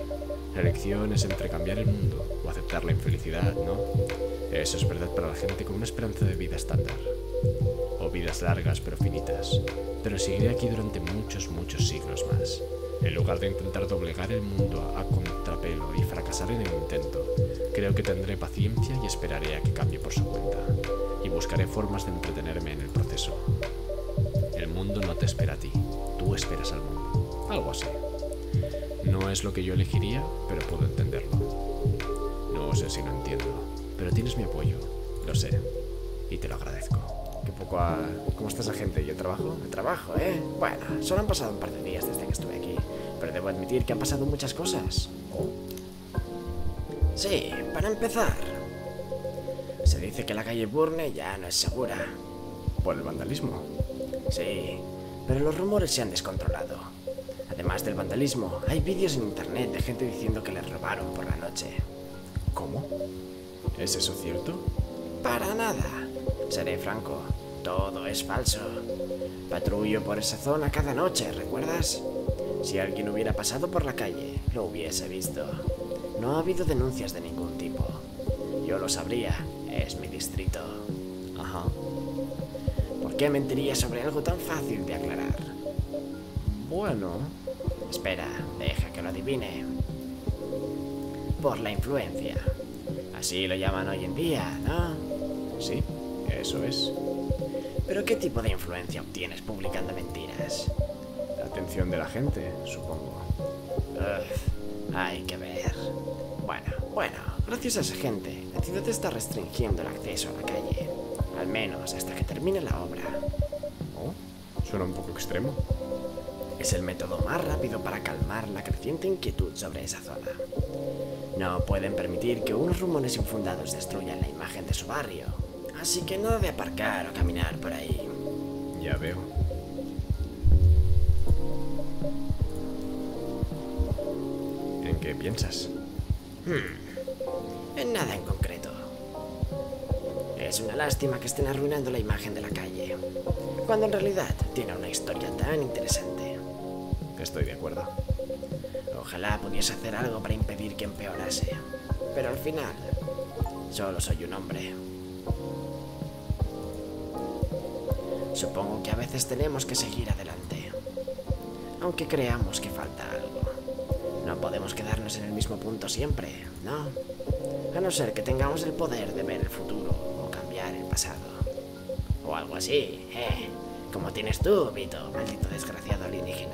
La elección es entre cambiar el mundo o aceptar la infelicidad, ¿no? Eso es verdad para la gente con una esperanza de vida estándar. O vidas largas pero finitas. Pero seguiré aquí durante muchos, muchos siglos más. En lugar de intentar doblegar el mundo a contrapelo y fracasar en el intento, creo que tendré paciencia y esperaré a que cambie por su cuenta. Y buscaré formas de entretenerme en el proceso. El mundo no te espera a ti. Tú esperas al mundo. Algo así. No es lo que yo elegiría, pero puedo entenderlo. No sé si lo entiendo, pero tienes mi apoyo, lo sé, y te lo agradezco. Qué poco a... ¿Cómo está esa gente? ¿Y el trabajo? El trabajo, ¿eh? Bueno, solo han pasado un par de días desde que estuve aquí, pero debo admitir que han pasado muchas cosas. Sí, para empezar, se dice que la calle Burne ya no es segura. ¿Por el vandalismo? Sí, pero los rumores se han descontrolado. Además del vandalismo, hay vídeos en internet de gente diciendo que les robaron por la noche. ¿Cómo? ¿Es eso cierto? Para nada. Seré franco, todo es falso. Patrullo por esa zona cada noche, ¿recuerdas? Si alguien hubiera pasado por la calle, lo hubiese visto. No ha habido denuncias de ningún tipo. Yo lo sabría, es mi distrito. Ajá. ¿Por qué mentiría sobre algo tan fácil de aclarar? Bueno... Espera, deja que lo adivine. Por la influencia. Así lo llaman hoy en día, ¿no? Sí, eso es. ¿Pero qué tipo de influencia obtienes publicando mentiras? La atención de la gente, supongo. Uf, hay que ver. Bueno, bueno, gracias a esa gente, la ciudad está restringiendo el acceso a la calle. Al menos hasta que termine la obra. Oh, suena un poco extremo. Es el método más rápido para calmar la creciente inquietud sobre esa zona. No pueden permitir que unos rumores infundados destruyan la imagen de su barrio, así que nada de aparcar o caminar por ahí. Ya veo. ¿En qué piensas? Hmm. En nada en concreto. Es una lástima que estén arruinando la imagen de la calle, cuando en realidad tiene una historia tan interesante. Estoy de acuerdo. Ojalá pudiese hacer algo para impedir que empeorase. Pero al final, solo soy un hombre. Supongo que a veces tenemos que seguir adelante. Aunque creamos que falta algo. No podemos quedarnos en el mismo punto siempre, ¿no? A no ser que tengamos el poder de ver el futuro o cambiar el pasado. O algo así, ¿eh? Como tienes tú, Vito, maldito desgraciado alienígena.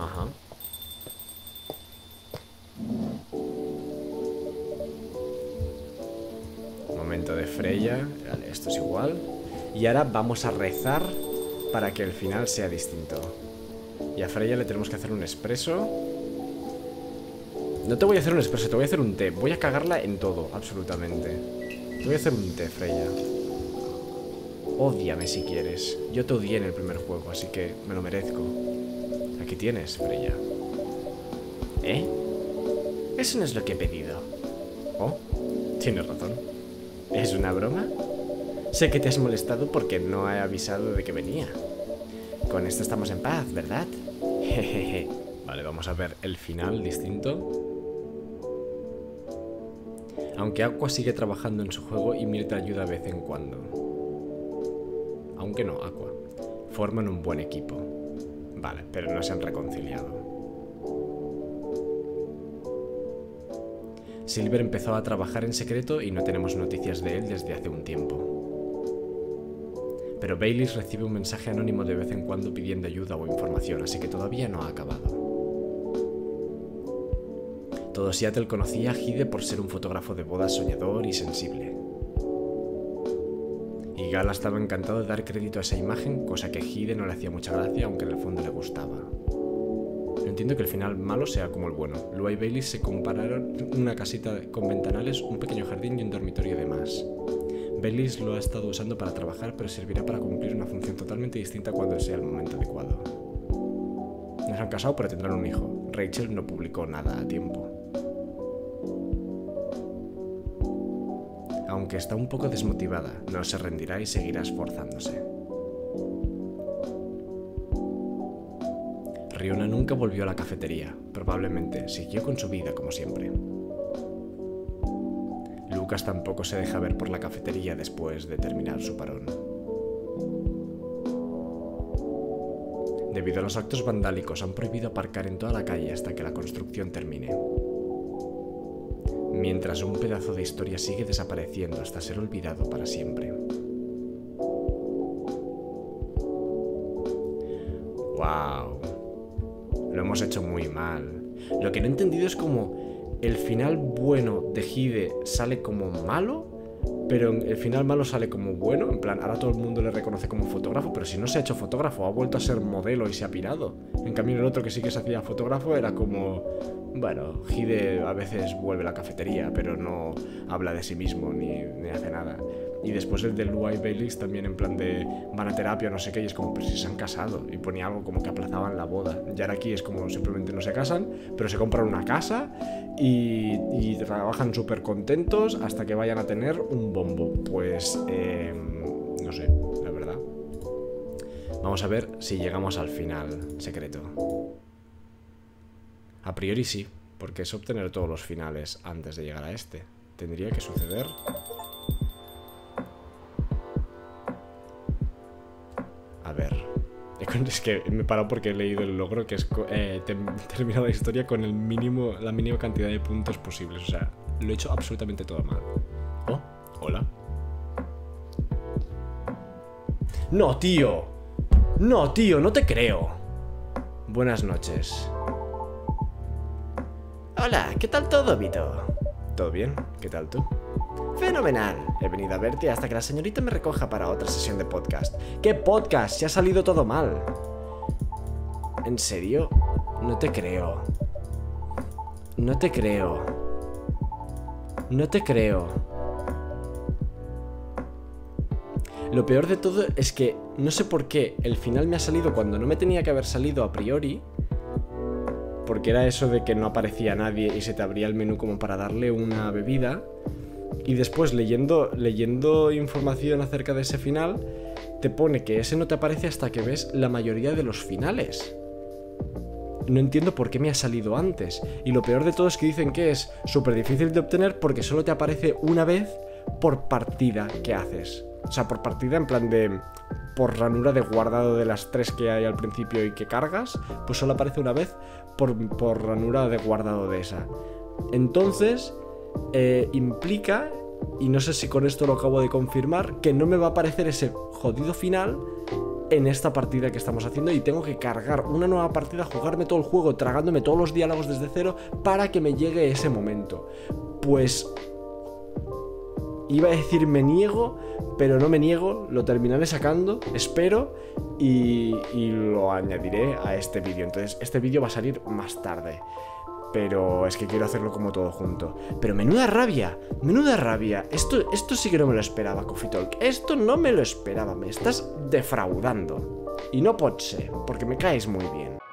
Ajá. Momento de Freya. Vale, esto es igual. Y ahora vamos a rezar para que el final sea distinto. Y a Freya le tenemos que hacer un espresso. No te voy a hacer un espresso, te voy a hacer un té. Voy a cagarla en todo, absolutamente. Te voy a hacer un té, Freya. Ódiame si quieres. Yo te odié en el primer juego, así que me lo merezco. Aquí tienes, Freya. ¿Eh? Eso no es lo que he pedido. Oh, tienes razón. ¿Es una broma? Sé que te has molestado porque no he avisado de que venía. Con esto estamos en paz, ¿verdad? Jejeje. Vale, vamos a ver el final distinto. Aunque Aqua sigue trabajando en su juego y Myrtle ayuda de vez en cuando. Aunque no, Aqua. Forman un buen equipo. Vale, pero no se han reconciliado. Silver empezó a trabajar en secreto y no tenemos noticias de él desde hace un tiempo. pero Baileys recibe un mensaje anónimo de vez en cuando pidiendo ayuda o información, así que todavía no ha acabado. Todo Seattle conocía a Gide por ser un fotógrafo de bodas soñador y sensible. Y Gala estaba encantado de dar crédito a esa imagen, cosa que Gide no le hacía mucha gracia, aunque en el fondo le gustaba. Entiendo que el final malo sea como el bueno. Lua y Baileys se compararon una casita con ventanales, un pequeño jardín y un dormitorio de más. Baileys lo ha estado usando para trabajar, pero servirá para cumplir una función totalmente distinta cuando sea el momento adecuado. No se han casado, pero tendrán un hijo. Rachel no publicó nada a tiempo. Aunque está un poco desmotivada, no se rendirá y seguirá esforzándose. Riona nunca volvió a la cafetería, probablemente siguió con su vida como siempre. Lucas tampoco se deja ver por la cafetería después de terminar su parón. Debido a los actos vandálicos, han prohibido aparcar en toda la calle hasta que la construcción termine. Mientras un pedazo de historia sigue desapareciendo hasta ser olvidado para siempre. ¡Wow! Lo hemos hecho muy mal. Lo que no he entendido es como el final bueno de Gide sale como malo, pero el final malo sale como bueno. En plan, ahora todo el mundo le reconoce como fotógrafo, pero si no se ha hecho fotógrafo, ha vuelto a ser modelo y se ha pirado. En cambio, el otro que sí que se hacía fotógrafo era como... Bueno, Gide a veces vuelve a la cafetería, pero no habla de sí mismo ni, ni hace nada. Y después el de Lua y Baileys también en plan de van a terapia, no sé qué, y es como, pero si se han casado. Y ponía algo como que aplazaban la boda. Y ahora aquí es como, simplemente no se casan, pero se compran una casa y, y trabajan súper contentos hasta que vayan a tener un bombo. Pues, eh, no sé, la verdad. Vamos a ver si llegamos al final secreto. A priori sí, porque es obtener todos los finales antes de llegar a este. Tendría que suceder. A ver. Es que me he parado porque he leído el logro que es eh, terminar la historia con el mínimo, la mínima cantidad de puntos posibles. O sea, lo he hecho absolutamente todo mal. Oh, hola. ¡No, tío! ¡No, tío! ¡No te creo! Buenas noches. Hola, ¿qué tal todo, Vito? ¿Todo bien? ¿Qué tal tú? ¡Fenomenal! He venido a verte hasta que la señorita me recoja para otra sesión de podcast. ¿Qué podcast? ¡Se ha salido todo mal! ¿En serio? No te creo. No te creo. No te creo. Lo peor de todo es que no sé por qué el final me ha salido cuando no me tenía que haber salido a priori... Porque era eso de que no aparecía nadie y se te abría el menú como para darle una bebida. Y después leyendo, leyendo información acerca de ese final, te pone que ese no te aparece hasta que ves la mayoría de los finales. No entiendo por qué me ha salido antes. Y lo peor de todo es que dicen que es súper difícil de obtener porque solo te aparece una vez por partida que haces. O sea, por partida en plan de... por ranura de guardado de las tres que hay al principio y que cargas, pues solo aparece una vez por, por ranura de guardado de esa. Entonces, eh, implica, y no sé si con esto lo acabo de confirmar, que no me va a aparecer ese jodido final en esta partida que estamos haciendo y tengo que cargar una nueva partida, jugarme todo el juego, tragándome todos los diálogos desde cero para que me llegue ese momento. Pues... iba a decir me niego, pero no me niego, lo terminaré sacando, espero, y, y lo añadiré a este vídeo. Entonces, este vídeo va a salir más tarde, pero es que quiero hacerlo como todo junto. Pero menuda rabia, menuda rabia, esto, esto sí que no me lo esperaba, Coffee Talk, esto no me lo esperaba, me estás defraudando. Y no pot ser, porque me caes muy bien.